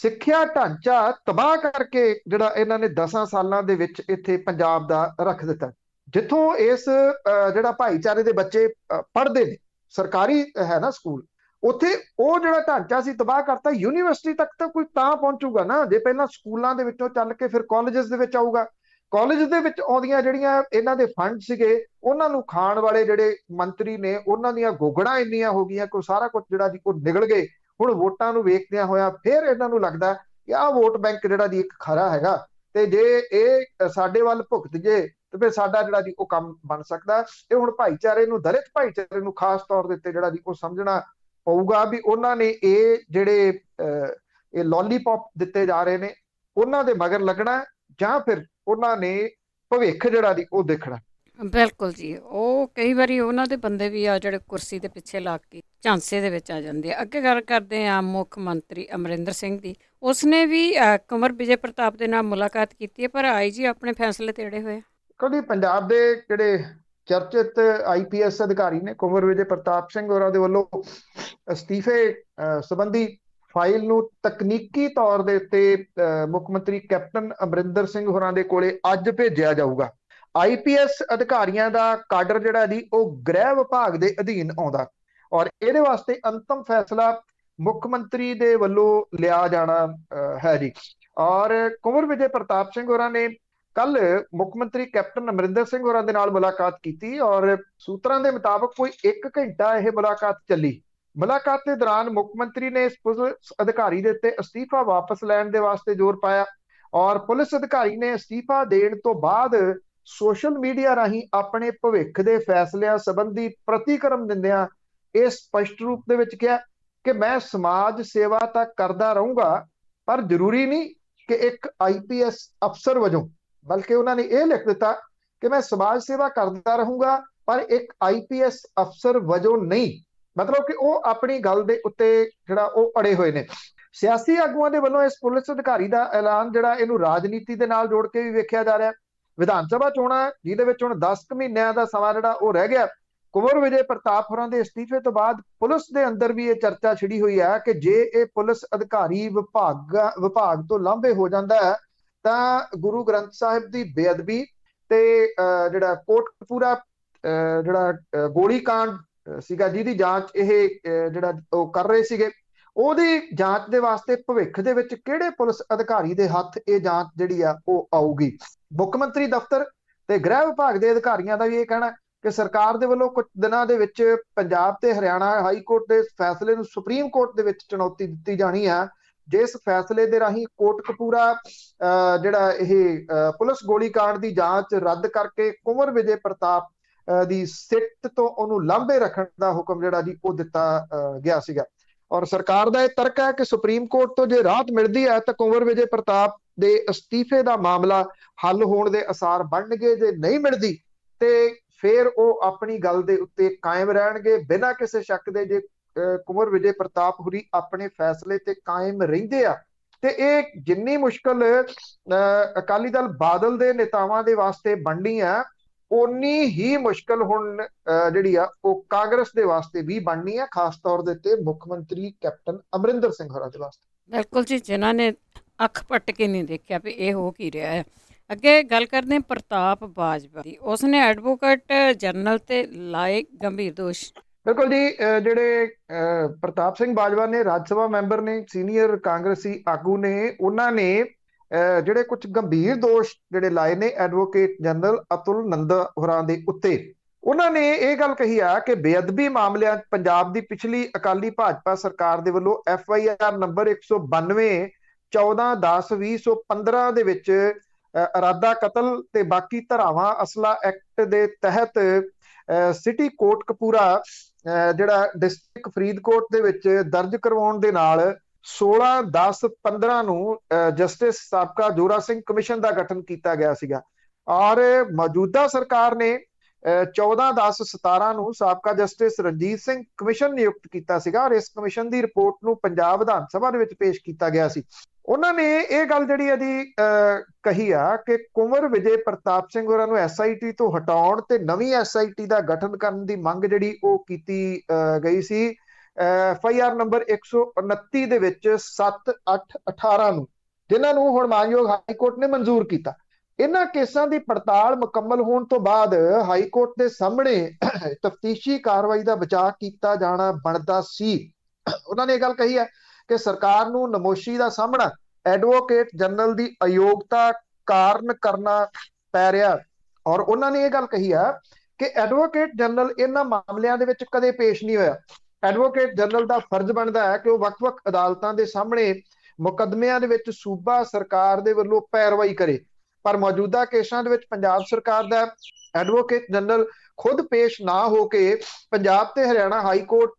ਸਿੱਖਿਆ ਢਾਂਚਾ ਤਬਾਹ ਕਰਕੇ ਜਿਹੜਾ ਇਹਨਾਂ ਨੇ 10 ਸਾਲਾਂ ਦੇ ਵਿੱਚ ਇੱਥੇ ਪੰਜਾਬ ਦਾ ਰੱਖ ਦਿੱਤਾ। ਜਿੱਥੋਂ ਇਸ ਜਿਹੜਾ ਭਾਈਚਾਰੇ ਦੇ ਬੱਚੇ ਪੜ੍ਹਦੇ ਨੇ, ਸਰਕਾਰੀ ਹੈ ਨਾ ਸਕੂਲ, ਉੱਥੇ ਉਹ ਜਿਹੜਾ ਢਾਂਚਾ ਸੀ ਤਬਾਹ ਕਰਤਾ। ਯੂਨੀਵਰਸਿਟੀ ਤੱਕ ਤਾਂ ਕੋਈ ਤਾਂ ਪਹੁੰਚੂਗਾ ਨਾ ਜੇ ਪਹਿਲਾਂ ਸਕੂਲਾਂ ਦੇ ਵਿੱਚੋਂ ਚੱਲ ਕੇ ਫਿਰ ਕਾਲਜਸ ਦੇ ਵਿੱਚ ਆਊਗਾ। ਕਾਲਜ ਦੇ ਵਿੱਚ ਆਉਂਦੀਆਂ ਜਿਹੜੀਆਂ ਇਹਨਾਂ ਦੇ ਫੰਡ ਸੀਗੇ ਉਹਨਾਂ ਨੂੰ ਖਾਣ ਵਾਲੇ ਜਿਹੜੇ ਮੰਤਰੀ ਨੇ ਉਹਨਾਂ ਦੀਆਂ ਗੋਗੜਾਂ ਇੰਨੀਆਂ ਹੋ ਗਈਆਂ ਕਿ ਸਾਰਾ ਕੁਝ ਜਿਹੜਾ ਦੀ ਉਹ ਨਿਗਲ ਗਏ। ਹੁਣ ਵੋਟਾਂ ਨੂੰ ਵੇਖਦਿਆਂ ਹੋਇਆ ਫਿਰ ਇਹਨਾਂ ਨੂੰ ਲੱਗਦਾ ਕਿ ਆਹ ਵੋਟ ਬੈਂਕ ਜਿਹੜਾ ਦੀ ਇੱਕ ਖਰਾ ਹੈਗਾ ਤੇ ਜੇ ਇਹ ਸਾਡੇ ਵੱਲ ਭੁਗਤ ਜੇ ਤੇ ਫਿਰ ਸਾਡਾ ਜਿਹੜਾ ਦੀ ਉਹ ਕੰਮ ਬਣ ਸਕਦਾ। ਤੇ ਹੁਣ ਭਾਈਚਾਰੇ ਨੂੰ, ਦਲਿਤ ਭਾਈਚਾਰੇ ਨੂੰ ਖਾਸ ਤੌਰ ਦੇ ਉੱਤੇ ਜਿਹੜਾ ਦੀ ਉਹ ਸਮਝਣਾ ਹੋਊਗਾ ਵੀ ਉਹਨਾਂ ਨੇ ਇਹ ਜਿਹੜੇ ਇਹ ਲੋਲੀਪੌਪ ਦਿੱਤੇ ਜਾ ਰਹੇ ਨੇ ਉਹਨਾਂ ਦੇ ਮਗਰ ਲੱਗਣਾ ਜਾਂ ਫਿਰ ਉਹਨਾਂ ਨੇ ਭਵਿੱਖ ਜਿਹੜਾ ਦੀ ਉਹ ਦੇਖਣਾ। ਬਿਲਕੁਲ ਜੀ, ਉਹ ਕਈ ਵਾਰੀ ਉਹਨਾਂ ਦੇ ਬੰਦੇ ਵੀ ਆ ਜਿਹੜੇ ਕੁਰਸੀ ਦੇ ਪਿੱਛੇ ਲੱਗ ਕੇ ਝਾਂਸੇ ਦੇ ਵਿੱਚ ਆ ਜਾਂਦੇ ਆ। ਅੱਗੇ ਗੱਲ ਕਰਦੇ ਆ ਮੁੱਖ ਮੰਤਰੀ ਅਮਰਿੰਦਰ ਸਿੰਘ ਦੀ। ਉਸਨੇ ਵੀ ਕੁੰਵਰ ਵਿਜੇ ਪ੍ਰਤਾਪ ਦੇ ਨਾਲ ਮੁਲਾਕਾਤ ਕੀਤੀ ਹੈ, ਪਰ ਆਈ ਜੀ ਆਪਣੇ ਫੈਸਲੇ ਤੇ ਅੜੇ ਹੋਏ। ਕਦੀ ਪੰਜਾਬ ਦੇ ਜਿਹੜੇ ਚਰਚਿਤ IPS ਅਧਿਕਾਰੀ ਨੇ ਕੁੰਵਰ ਵਿਜੇ ਪ੍ਰਤਾਪ ਸਿੰਘ ਹੋਰਾਂ ਦੇ ਵੱਲੋਂ ਅਸਤੀਫੇ ਸੰਬੰਧੀ ਫਾਈਲ ਨੂੰ ਤਕਨੀਕੀ ਤੌਰ ਦੇ ਉੱਤੇ ਮੁੱਖ ਮੰਤਰੀ ਕੈਪਟਨ ਅਮਰਿੰਦਰ ਸਿੰਘ ਹੋਰਾਂ ਦੇ ਕੋਲੇ ਅੱਜ ਭੇਜਿਆ ਜਾਊਗਾ। आईपीएस अधिकारियों का काडर जिहड़ा दी ओह गृह विभाग के अधीन आउंदा और इहदे वास्ते अंतिम फैसला मुख्यमंत्री दे वल्लों लिया जाना है जी। और कुंवर विजय प्रताप सिंह होरां ने कल मुख्यमंत्री कैप्टन अमरिंदर सिंह होरां दे नाल मुलाकात की और सूत्रां दे मुताबक कोई एक घंटा यह मुलाकात चली। मुलाकात के दौरान मुख्यमंत्री ने पुलिस अधिकारी दे उत्ते अस्तीफा वापस लैण दे वास्ते जोर पाया और पुलिस अधिकारी ने अस्तीफा देण तो बाद सोशल मीडिया राही अपने भविख के फैसलियां संबंधी प्रतिक्रम दिंदियां यह स्पष्ट रूप दे विच किया कि मैं समाज सेवा तां करदा रहूंगा पर जरूरी नहीं कि एक आईपीएस अफसर वजों, बल्कि उन्होंने यह लिख दिता कि मैं समाज सेवा करदा रहूंगा पर एक आईपीएस अफसर वजों नहीं, मतलब कि वह अपनी गल दे उत्ते जिहड़ा वह अड़े हुए ने। सियासी आगूआं दे वल्लों इस पुलिस अधिकारी दा ऐलान जिहड़ा इहनूं राजनीति दे नाल जोड़ के भी वेखिया जा रहा। विधान सभा चोणां जिहदे विच हुण 10 महीनों का समा जिहड़ा वह रह गया। कुंवर विजय प्रताप होरां दे इस्तीफे तो बाद पुलिस दे अंदर भी ये चर्चा छिड़ी हुई है कि जे ये पुलिस अधिकारी विभाग तो लांभे हो जाता है तो गुरु ग्रंथ साहिब की बेअदबी ते जिहड़ा कोटकपूरा जिहड़ा गोलीकांड सीगा जिहदी जांच यह जिहड़ा वो कर रहे सीगे उहदी जांच दे वास्ते भविष्य दे विच किहड़े पुलिस अधिकारी दे हत्थ ये जांच जिहड़ी आ वह आऊगी। मुख्यमंत्री दफ्तर ते गृह विभाग के अधिकारियों का भी ये कहना कि सरकार दे वल्लों कुछ दिनों दे विच पंजाब ते हरियाणा हाई कोर्ट के फैसले नूं सुप्रीम कोर्ट दे विच चुनौती दित्ती जानी है। जिस फैसले दे राही कोटकपूरा जिहड़ा यह पुलिस गोलीकांड की जांच रद्द करके कुंवर विजय प्रताप दी सिट तो उहनूं लांभे रखण दा हुक्म जिहड़ा जी वह दिता गया सीगा। और सरकार दा यह तर्क है कि सुप्रीम कोर्ट तो जे राहत मिलती है तो कुंवर विजय प्रताप दे अस्तीफे दा मामला हल होण दे आसार बनणगे, जे नहीं मिलदी ते फिर वह अपनी गल दे उत्ते कायम रहणगे बिना किसी शक दे। जे कुंवर विजय प्रताप हुरी अपने फैसले ते कायम रहिंदे आ ते इह जिन्नी मुश्किल अकाली दल बादल दे नेतावां दे वास्ते बननी है उन्नी ही मुश्किल हुण जिहड़ी आ ओह कांग्रेस दे वास्ते भी बननी है, खास तौर दे उत्ते मुख्यमंत्री कैप्टन अमरिंदर सिंह होरां दे वास्ते। बिल्कुल जी, जिन्हां ने अख पट के नहीं देखिया भी इह हो की रिहा है। अगे गल करते हैं प्रताप बाजवा की, उसने एडवोकेट जनरल ते लाए गंभीर दोष। बिल्कुल जी, जेडे प्रताप सिंह बाजवा ने राज्य सभा मैंबर ने सीनियर कांग्रेसी आगू ने उन्होंने जेडे कुछ गंभीर दोष जेडे लाए ने एडवोकेट जनरल अतुल नंदा होरां दे उत्ते। उन्होंने ये गल कही आ कि बेअदबी मामलों पंजाब की पिछली अकाली भाजपा सरकार के वल्लों FIR नंबर 192/14/10/2015 दे विच इरादा कतल ते बाकी धारावां असला एक्ट दे तहत सिटी कोटकपूरा जिहड़ा डिस्ट्रिक्ट फरीदकोट दे विच दर्ज करवाउण दे नाल 16/10/15 नूं जस्टिस साबका जोरा सिंह कमीशन दा गठन किया गया सीगा। और मौजूदा सरकार ने 14/10/17 नूं साबका जस्टिस रणजीत सिंह कमीशन नियुक्त किया सीगा और इस कमीशन की रिपोर्ट नूं पंजाब विधान सभा दे विच पेश किया गया सी। उन्होंने ये गल जी कही आ कि कुंवर विजय प्रताप सिंह होरां नूं SIT तो हटाउण ते नवी SIT का गठन करने की मंग जी की गई सी। FIR नंबर 129 दे विच 7/8/18 नूं जिन्हां नूं हुण मानयोग हाई कोर्ट ने मंजूर किया। इन्हां केसां की पड़ताल मुकम्मल होने तो बाद हाई कोर्ट के सामने तफ्तीशी कार्रवाई का बचाव किया जाना बनता सी। उन्होंने गल कही है कि सरकार नूं नमोशी का सामना एडवोकेट जनरल की अयोग्यता कारण करना पै रहा और उन्होंने ये गल कही है कि एडवोकेट जनरल इन्हां मामलों दे विच कदे पेश नहीं होया। एडवोकेट जनरल का फर्ज बनता है कि वह वख-वख अदालतां दे सामने मुकदमियां दे विच सूबा सरकार दे वल्लों पैरवाई करे, पर मौजूदा केसां दे विच पंजाब सरकार दा एडवोकेट जनरल खुद पेश ना हो के पंजाब ते हरियाणा हाई कोर्ट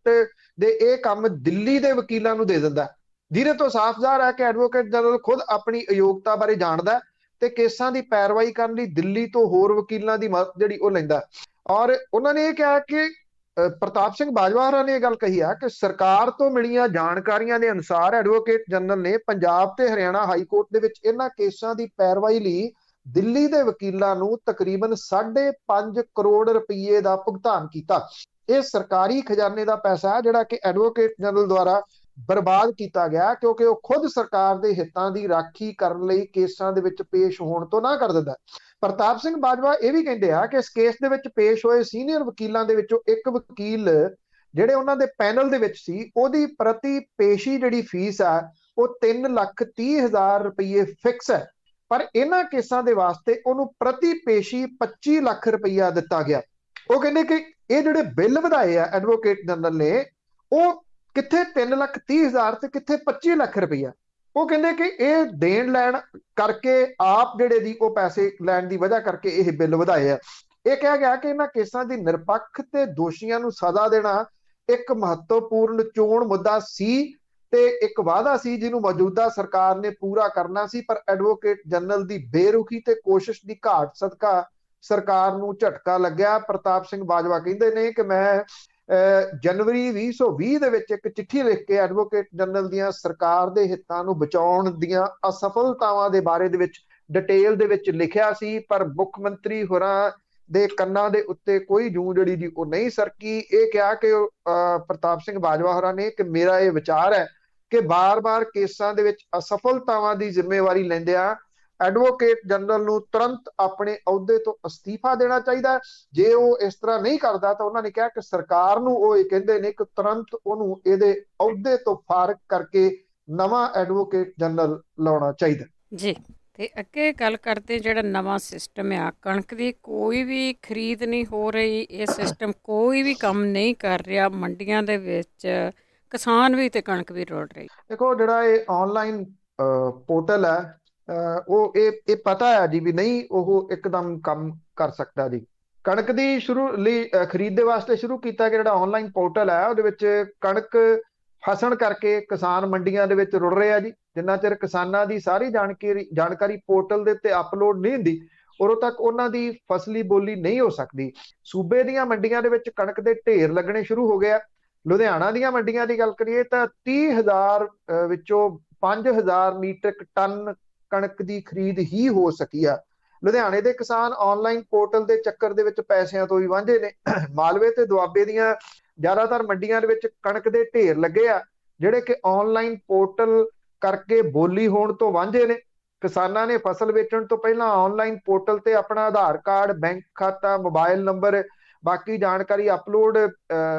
दे ये काम दिल्ली के वकीलों को दे दिंदा। जिहदे तो साफ ज़ाहिर है कि एडवोकेट जनरल खुद अपनी अयोग्यता बारे जानदा ते केसां दी पैरवाई करन लई दिल्ली तो होर वकीलों की मदद जिहड़ी ओह लैंदा। और उन्होंने ये कहा कि प्रताप सिंह बाजवा होरां ने यह गल कही है कि सरकार तो मिलियां जानकारियां के अनुसार एडवोकेट जनरल ने पंजाब ते हरियाणा हाई कोर्ट दे विच इन्हां केसां दी पैरवाई लई दिल्ली के वकीलों को तकरीबन 5.5 करोड़ रुपये का भुगतान किया। यह सरकारी खजाने का पैसा है जिहड़ा कि एडवोकेट जनरल द्वारा बर्बाद किया गया क्योंकि वह खुद सरकार के हितों की राखी करने केसां दे विच पेश होने तो ना कर दिंदा। प्रताप सिंह बाजवा यह भी कहते हैं कि इस केस दे विच पेश होए सीनियर वकीलों दे विचों एक वकील ਜਿਹੜੇ ਉਹਨਾਂ ਦੇ ਪੈਨਲ ਦੇ ਵਿੱਚ ਸੀ ਉਹਦੀ ਪ੍ਰਤੀ ਪੇਸ਼ੀ ਜਿਹੜੀ ਫੀਸ ਆ ਉਹ 3,30,000 ਰੁਪਏ ਫਿਕਸ ਹੈ, ਪਰ ਇਹਨਾਂ ਕੇਸਾਂ ਦੇ ਵਾਸਤੇ ਉਹਨੂੰ ਪ੍ਰਤੀ ਪੇਸ਼ੀ 25 ਲੱਖ ਰੁਪਈਆ ਦਿੱਤਾ ਗਿਆ। ਉਹ ਕਹਿੰਦੇ ਕਿ ਇਹ ਜਿਹੜੇ ਬਿੱਲ ਵਧਾਏ ਆ ਐਡਵੋਕੇਟ ਜਨਰਲ ਨੇ ਉਹ ਕਿੱਥੇ 3,30,000 ਤੇ ਕਿੱਥੇ 25 ਲੱਖ ਰੁਪਈਆ। ਉਹ ਕਹਿੰਦੇ ਕਿ ਇਹ ਦੇਣ ਲੈਣ ਕਰਕੇ ਆਪ ਜਿਹੜੇ ਦੀ ਉਹ ਪੈਸੇ ਲੈਣ ਦੀ ਵਜ੍ਹਾ ਕਰਕੇ ਇਹ ਬਿੱਲ ਵਧਾਏ ਆ। ਇਹ ਕਿਹਾ ਗਿਆ ਕਿ ਇਹਨਾਂ ਕੇਸਾਂ ਦੀ ਨਿਰਪੱਖ ਤੇ ਦੋਸ਼ੀਆਂ ਨੂੰ ਸਜ਼ਾ ਦੇਣਾ एक महत्वपूर्ण चोण मुद्दा सी ते एक वादा सी जिन्हों मौजूदा सरकार ने पूरा करना सी, पर एडवोकेट जनरल दी बेरुखी ते कोशिश दी घाट सदका सरकार नूं झटका लग्या। प्रताप सिंह बाजवा कहते हैं कि मैं जनवरी 2020 दे विच एक चिट्ठी लिख के एडवोकेट जनरल दियां सरकार दे हितां नूं बचाउण दियां असफलतावां दे बारे दे विच डिटेल दे विच लिखिया सी, पर मुख्यमंत्री होरां ਦੇ ਕੰਨਾਂ ਦੇ ਉੱਤੇ ਕੋਈ ਜੂੰ ਜਿਹੜੀ ਦੀ ਉਹ ਨਹੀਂ ਸਰਕੀ। ਇਹ ਕਿਹਾ ਕਿ ਪ੍ਰਤਾਪ ਸਿੰਘ ਬਾਜਵਾ ਹੋਰਾਂ ਨੇ ਕਿ ਮੇਰਾ ਇਹ ਵਿਚਾਰ ਹੈ ਕਿ ਬਾਰ-ਬਾਰ ਕੇਸਾਂ ਦੇ ਵਿੱਚ ਅਸਫਲਤਾਵਾਂ ਦੀ ਜ਼ਿੰਮੇਵਾਰੀ ਲੈਂਦਿਆਂ ਐਡਵੋਕੇਟ ਜਨਰਲ ਨੂੰ ਤੁਰੰਤ ਆਪਣੇ ਅਹੁਦੇ ਤੋਂ ਅਸਤੀਫਾ ਦੇਣਾ ਚਾਹੀਦਾ। ਜੇ ਉਹ ਇਸ ਤਰ੍ਹਾਂ ਨਹੀਂ ਕਰਦਾ ਤਾਂ ਉਹਨਾਂ ਨੇ ਕਿਹਾ ਕਿ ਸਰਕਾਰ ਨੂੰ ਉਹ ਇਹ ਕਹਿੰਦੇ ਨੇ ਕਿ ਤੁਰੰਤ ਉਹਨੂੰ ਇਹਦੇ ਅਹੁਦੇ ਤੋਂ ਫਾਰਗ ਕਰਕੇ ਨਵਾਂ ਐਡਵੋਕੇਟ ਜਨਰਲ ਲਾਉਣਾ ਚਾਹੀਦਾ। ਜੀ ਤੇ ਅੱਗੇ ਗੱਲ ਕਰਦੇ ਜਿਹੜਾ ਨਵਾਂ ਸਿਸਟਮ ਆ ਕਣਕ ਦੀ ਕੋਈ ਵੀ ਖਰੀਦ ਨਹੀਂ ਹੋ ਰਹੀ, ਇਹ ਸਿਸਟਮ ਕੋਈ ਵੀ ਕੰਮ ਨਹੀਂ ਕਰ ਰਿਹਾ, ਮੰਡੀਆਂ ਦੇ ਵਿੱਚ ਕਿਸਾਨ ਵੀ ਤੇ ਕਣਕ ਵੀ ਰੋੜ ਰਹੀ। ਦੇਖੋ ਜਿਹੜਾ ਇਹ ਆਨਲਾਈਨ ਪੋਰਟਲ ਹੈ ਉਹ ਇਹ ਪਤਾ ਹੈ ਜੀ ਵੀ ਨਹੀਂ ਉਹ ਇੱਕਦਮ ਕੰਮ ਕਰ ਸਕਦਾ ਜੀ। ਕਣਕ ਦੀ ਸ਼ੁਰੂ ਲਈ ਖਰੀਦ ਦੇ ਵਾਸਤੇ ਸ਼ੁਰੂ ਕੀਤਾ ਕਿ ਜਿਹੜਾ ਆਨਲਾਈਨ ਪੋਰਟਲ ਹੈ ਉਹਦੇ ਵਿੱਚ ਕਣਕ ਫਸਣ ਕਰਕੇ ਕਿਸਾਨ ਮੰਡੀਆਂ ਦੇ ਵਿੱਚ ਰੁੜ ਰਹੇ ਆ ਜੀ। ਜਿੰਨਾ ਚਿਰ ਕਿਸਾਨਾਂ ਦੀ ਸਾਰੀ ਜਾਣਕਾਰੀ ਪੋਰਟਲ ਦੇ ਉੱਤੇ ਅਪਲੋਡ ਨਹੀਂ ਹੁੰਦੀ ਉਦੋਂ ਤੱਕ ਉਹਨਾਂ ਦੀ ਫਸਲੀ ਬੋਲੀ ਨਹੀਂ ਹੋ ਸਕਦੀ। ਸੂਬੇ ਦੀਆਂ ਮੰਡੀਆਂ ਦੇ ਵਿੱਚ ਕਣਕ ਦੇ ਢੇਰ ਲੱਗਣੇ ਸ਼ੁਰੂ ਹੋ ਗਏ ਆ। ਲੁਧਿਆਣਾ ਦੀਆਂ ਮੰਡੀਆਂ ਦੀ ਗੱਲ ਕਰੀਏ ਤਾਂ 30,000 ਵਿੱਚੋਂ 5,000 ਮੀਟ੍ਰਿਕ ਟਨ ਕਣਕ ਦੀ ਖਰੀਦ ਹੀ ਹੋ ਸਕੀ ਆ। ਲੁਧਿਆਣੇ ਦੇ ਕਿਸਾਨ ਆਨਲਾਈਨ ਪੋਰਟਲ ਦੇ ਚੱਕਰ ਦੇ ਵਿੱਚ ਪੈਸਿਆਂ ਤੋਂ ਵੀ ਵਾਂਝੇ ਨੇ। ਮਾਲਵੇ ਤੇ ਦੁਆਬੇ ਦੀਆਂ ਜ਼ਿਆਦਾਤਰ ਮੰਡੀਆਂ ਦੇ ਵਿੱਚ ਕਣਕ ਦੇ ਢੇਰ ਲੱਗੇ ਆ ਜਿਹੜੇ ਕਿ ਆਨਲਾਈਨ ਪੋਰਟਲ ਕਰਕੇ ਬੋਲੀ ਹੋਣ ਤੋਂ ਵਾਂਝੇ ਨੇ। ਕਿਸਾਨਾਂ ਨੇ ਫਸਲ ਵੇਚਣ ਤੋਂ ਪਹਿਲਾਂ ਆਨਲਾਈਨ ਪੋਰਟਲ ਤੇ ਆਪਣਾ ਆਧਾਰ ਕਾਰਡ, ਬੈਂਕ ਖਾਤਾ, ਮੋਬਾਈਲ ਨੰਬਰ, ਬਾਕੀ ਜਾਣਕਾਰੀ ਅਪਲੋਡ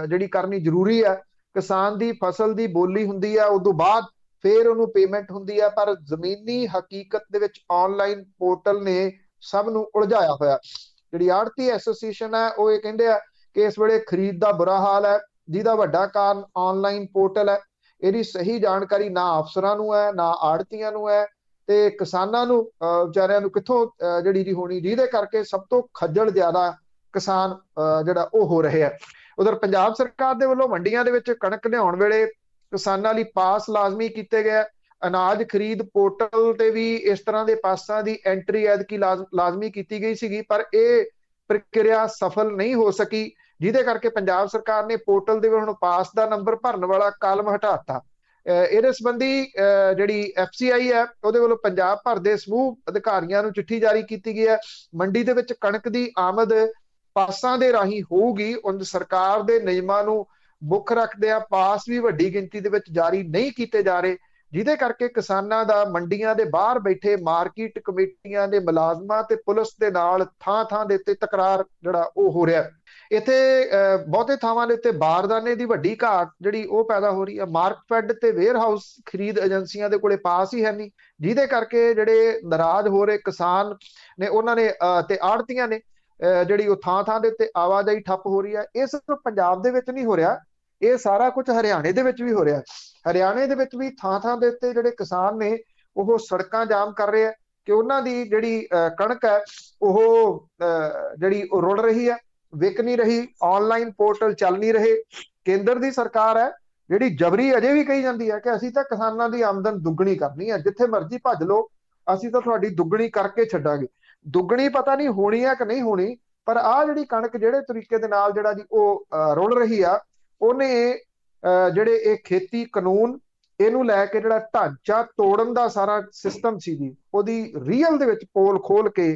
ਜਿਹੜੀ ਕਰਨੀ ਜ਼ਰੂਰੀ ਆ। ਕਿਸਾਨ ਦੀ ਫਸਲ ਦੀ ਬੋਲੀ ਹੁੰਦੀ ਆ, ਉਦੋਂ ਬਾਅਦ ਫਿਰ ਉਹਨੂੰ ਪੇਮੈਂਟ ਹੁੰਦੀ ਆ, ਪਰ ਜ਼ਮੀਨੀ ਹਕੀਕਤ ਦੇ ਵਿੱਚ ਆਨਲਾਈਨ ਪੋਰਟਲ ਨੇ ਸਭ ਨੂੰ ਉਲਝਾਇਆ ਹੋਇਆ। ਜਿਹੜੀ ਆੜਤੀ ਐਸੋਸੀਏਸ਼ਨ ਆ ਉਹ ਇਹ ਕਹਿੰਦੇ ਆ ਕਿ ਇਸ ਵੇਲੇ ਖਰੀਦ ਦਾ ਬੁਰਾ ਹਾਲ ਹੈ ਜਿਹਦਾ ਵੱਡਾ ਕਾਰਨ ਆਨਲਾਈਨ ਪੋਰਟਲ ਹੈ। ਇਹਦੀ ਸਹੀ ਜਾਣਕਾਰੀ ਨਾ ਅਫਸਰਾਂ ਨੂੰ ਹੈ ਨਾ ਆੜਤੀਆਂ ਨੂੰ ਹੈ ਤੇ ਕਿਸਾਨਾਂ ਨੂੰ ਵਿਚਾਰਿਆਂ ਨੂੰ ਕਿੱਥੋਂ ਜਿਹੜੀ ਹੋਣੀ, ਜਿਹਦੇ ਕਰਕੇ ਸਭ ਤੋਂ ਖੱਜਲ ਜ਼ਿਆਦਾ ਕਿਸਾਨ ਜਿਹੜਾ ਉਹ ਹੋ ਰਹੇ ਆ। ਉਧਰ ਪੰਜਾਬ ਸਰਕਾਰ ਦੇ ਵੱਲੋਂ ਮੰਡੀਆਂ ਦੇ ਵਿੱਚ ਕਣਕ ਲਿਆਉਣ ਵੇਲੇ ਕਿਸਾਨਾਂ ਲਈ ਪਾਸ ਲਾਜ਼ਮੀ ਕੀਤੇ ਗਏ। ਅਨਾਜ ਖਰੀਦ ਪੋਰਟਲ ਤੇ ਵੀ ਇਸ ਤਰ੍ਹਾਂ ਦੇ ਪਾਸਾਂ ਦੀ ਐਂਟਰੀ ਐਤਕੀ ਲਾਜ਼ਮੀ ਕੀਤੀ ਗਈ ਸੀਗੀ, ਪਰ ਇਹ ਪ੍ਰਕਿਰਿਆ ਸਫਲ ਨਹੀਂ ਹੋ ਸਕੀ, ਜਿਹਦੇ ਕਰਕੇ ਪੰਜਾਬ ਸਰਕਾਰ ਨੇ ਪੋਰਟਲ ਦੇ ਹੁਣ ਪਾਸ ਦਾ ਨੰਬਰ ਭਰਨ ਵਾਲਾ ਕਾਲਮ ਹਟਾ ਦਿੱਤਾ। ਇਹਦੇ ਸੰਬੰਧੀ ਜਿਹੜੀ FCI ਹੈ ਉਹਦੇ ਵੱਲੋਂ ਪੰਜਾਬ ਭਰ ਦੇ ਸਮੂਹ ਅਧਿਕਾਰੀਆਂ ਨੂੰ ਚਿੱਠੀ ਜਾਰੀ ਕੀਤੀ ਗਈ ਹੈ। ਮੰਡੀ ਦੇ ਵਿੱਚ ਕਣਕ ਦੀ ਆਮਦ ਪਾਸਾਂ ਦੇ ਰਾਹੀਂ ਹੋਊਗੀ, ਉੰਜ ਸਰਕਾਰ ਦੇ ਨਿਯਮਾਂ ਨੂੰ ਮੁੱਖ ਰੱਖਦਿਆਂ ਪਾਸ ਵੀ ਵੱਡੀ ਗਿਣਤੀ ਦੇ ਵਿੱਚ ਜਾਰੀ ਨਹੀਂ ਕੀਤੇ ਜਾ ਰਹੇ, ਜਿਹਦੇ ਕਰਕੇ ਕਿਸਾਨਾਂ ਦਾ ਮੰਡੀਆਂ ਦੇ ਬਾਹਰ ਬੈਠੇ ਮਾਰਕੀਟ ਕਮੇਟੀਆਂ ਦੇ ਮੁਲਾਜ਼ਮਾਂ ਤੇ ਪੁਲਿਸ ਦੇ ਨਾਲ ਥਾਂ-ਥਾਂ ਦੇ ਉੱਤੇ ਤਕਰਾਰ ਜਿਹੜਾ ਉਹ ਹੋ ਰਿਹਾ। ਇੱਥੇ ਬਹੁਤੇ ਥਾਵਾਂ ਦੇ ਉੱਤੇ ਬਾਰਦਾਨੇ ਦੀ ਵੱਡੀ ਘਾਟ ਜਿਹੜੀ ਉਹ ਪੈਦਾ ਹੋ ਰਹੀ ਹੈ। ਮਾਰਕਫੈੱਡ ਤੇ ਵੇਅਰਹਾਊਸ ਖਰੀਦ ਏਜੰਸੀਆਂ ਦੇ ਕੋਲੇ ਪਾਸ ਹੀ ਹੈ ਨਹੀਂ, ਜਿਹਦੇ ਕਰਕੇ ਜਿਹੜੇ ਨਾਰਾਜ਼ ਹੋ ਰਹੇ ਕਿਸਾਨ ਨੇ ਉਹਨਾਂ ਨੇ ਤੇ ਆੜਤੀਆਂ ਨੇ ਜਿਹੜੀ ਉਹ ਥਾਂ-ਥਾਂ ਦੇ ਉੱਤੇ ਆਵਾਜਾਈ ਠੱਪ ਹੋ ਰਹੀ ਹੈ। ਇਹ ਸਿਰਫ ਪੰਜਾਬ ਦੇ ਵਿੱਚ ਨਹੀਂ ਹੋ ਰਿਹਾ, ਇਹ ਸਾਰਾ ਕੁਝ ਹਰਿਆਣੇ ਦੇ ਵਿੱਚ ਵੀ ਹੋ ਰਿਹਾ। ਹਰਿਆਣੇ ਦੇ ਵਿੱਚ ਵੀ ਥਾਂ-ਥਾਂ ਦੇ ਉੱਤੇ ਜਿਹੜੇ ਕਿਸਾਨ ਨੇ ਉਹ ਸੜਕਾਂ ਜਾਮ ਕਰ ਰਹੇ ਆ ਕਿ ਉਹਨਾਂ ਦੀ ਜਿਹੜੀ ਕਣਕ ਹੈ ਉਹ ਜਿਹੜੀ ਰੁੜ ਰਹੀ ਹੈ, ਵਿਕ ਨਹੀਂ ਰਹੀ, ਆਨਲਾਈਨ ਪੋਰਟਲ ਚੱਲ ਨਹੀਂ ਰਹੇ। ਕੇਂਦਰ ਦੀ ਸਰਕਾਰ ਹੈ ਜਿਹੜੀ ਜਬਰੀ ਅਜੇ ਵੀ ਕਹੀ ਜਾਂਦੀ ਹੈ ਕਿ ਅਸੀਂ ਤਾਂ ਕਿਸਾਨਾਂ ਦੀ ਆਮਦਨ ਦੁੱਗਣੀ ਕਰਨੀ ਹੈ, ਜਿੱਥੇ ਮਰਜ਼ੀ ਭੱਜ ਲਓ ਅਸੀਂ ਤਾਂ ਤੁਹਾਡੀ ਦੁੱਗਣੀ ਕਰਕੇ ਛੱਡਾਂਗੇ। ਦੁੱਗਣੀ ਪਤਾ ਨਹੀਂ ਹੋਣੀ ਹੈ ਕਿ ਨਹੀਂ ਹੋਣੀ, ਪਰ ਆਹ ਜਿਹੜੀ ਕਣਕ ਜਿਹੜੇ ਤਰੀਕੇ ਦੇ ਨਾਲ ਜਿਹੜਾ ਜੀ ਉਹ ਰੁੜ ਰਹੀ ਆ ਉਹਨੇ ਜਿਹੜੇ ਇਹ ਖੇਤੀ ਕਾਨੂੰਨ ਇਹਨੂੰ ਲੈ ਕੇ ਜਿਹੜਾ ਢਾਂਚਾ ਤੋੜਨ ਦਾ ਸਾਰਾ ਸਿਸਟਮ ਸੀ ਜੀ ਉਹਦੀ ਰੀਅਲ ਦੇ ਵਿੱਚ ਪੋਲ ਖੋਲ ਕੇ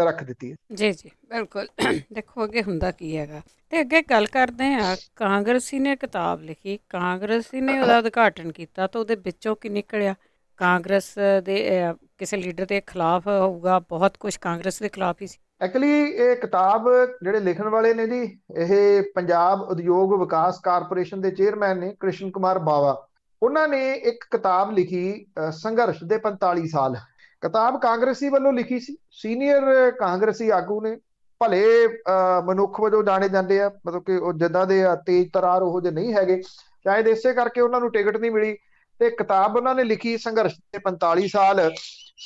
ਰੱਖ ਦਿੱਤੀ ਹੈ। ਜੀ ਜੀ ਬਿਲਕੁਲ, ਦੇਖੋ ਅੱਗੇ ਹੁੰਦਾ ਕੀ ਹੈਗਾ। ਤੇ ਅੱਗੇ ਗੱਲ ਕਰਦੇ ਹਾਂ, ਕਾਂਗਰਸੀ ਨੇ ਕਿਤਾਬ ਲਿਖੀ, ਕਾਂਗਰਸੀ ਨੇ ਉਹਦਾ ਉਦਘਾਟਨ ਕੀਤਾ ਤਾਂ ਉਹਦੇ ਵਿੱਚੋਂ ਕੀ ਨਿਕਲਿਆ? ਕਾਂਗਰਸ ਦੇ किसी लीडर के खिलाफ होगा, बहुत कुछ कांग्रेस के खिलाफ ही सी। एक्चुअली ये किताब जिहड़े लिखण वाले ने जी ये पंजाब उद्योग विकास कारपोरेशन के चेयरमैन ने कृष्ण कुमार बावा, उन्होंने एक किताब लिखी संघर्ष के 45 साल। किताब कांग्रेसी वालों लिखी सी, सीनियर कांग्रेसी आगू ने, भले मनुख वजों जाने जाते हैं, मतलब कि जिदा दे तेज तरार वो जो नहीं है, शायद इसे करके उन्होंने टिकट नहीं मिली। तो किताब उन्होंने लिखी संघर्ष के 45 साल।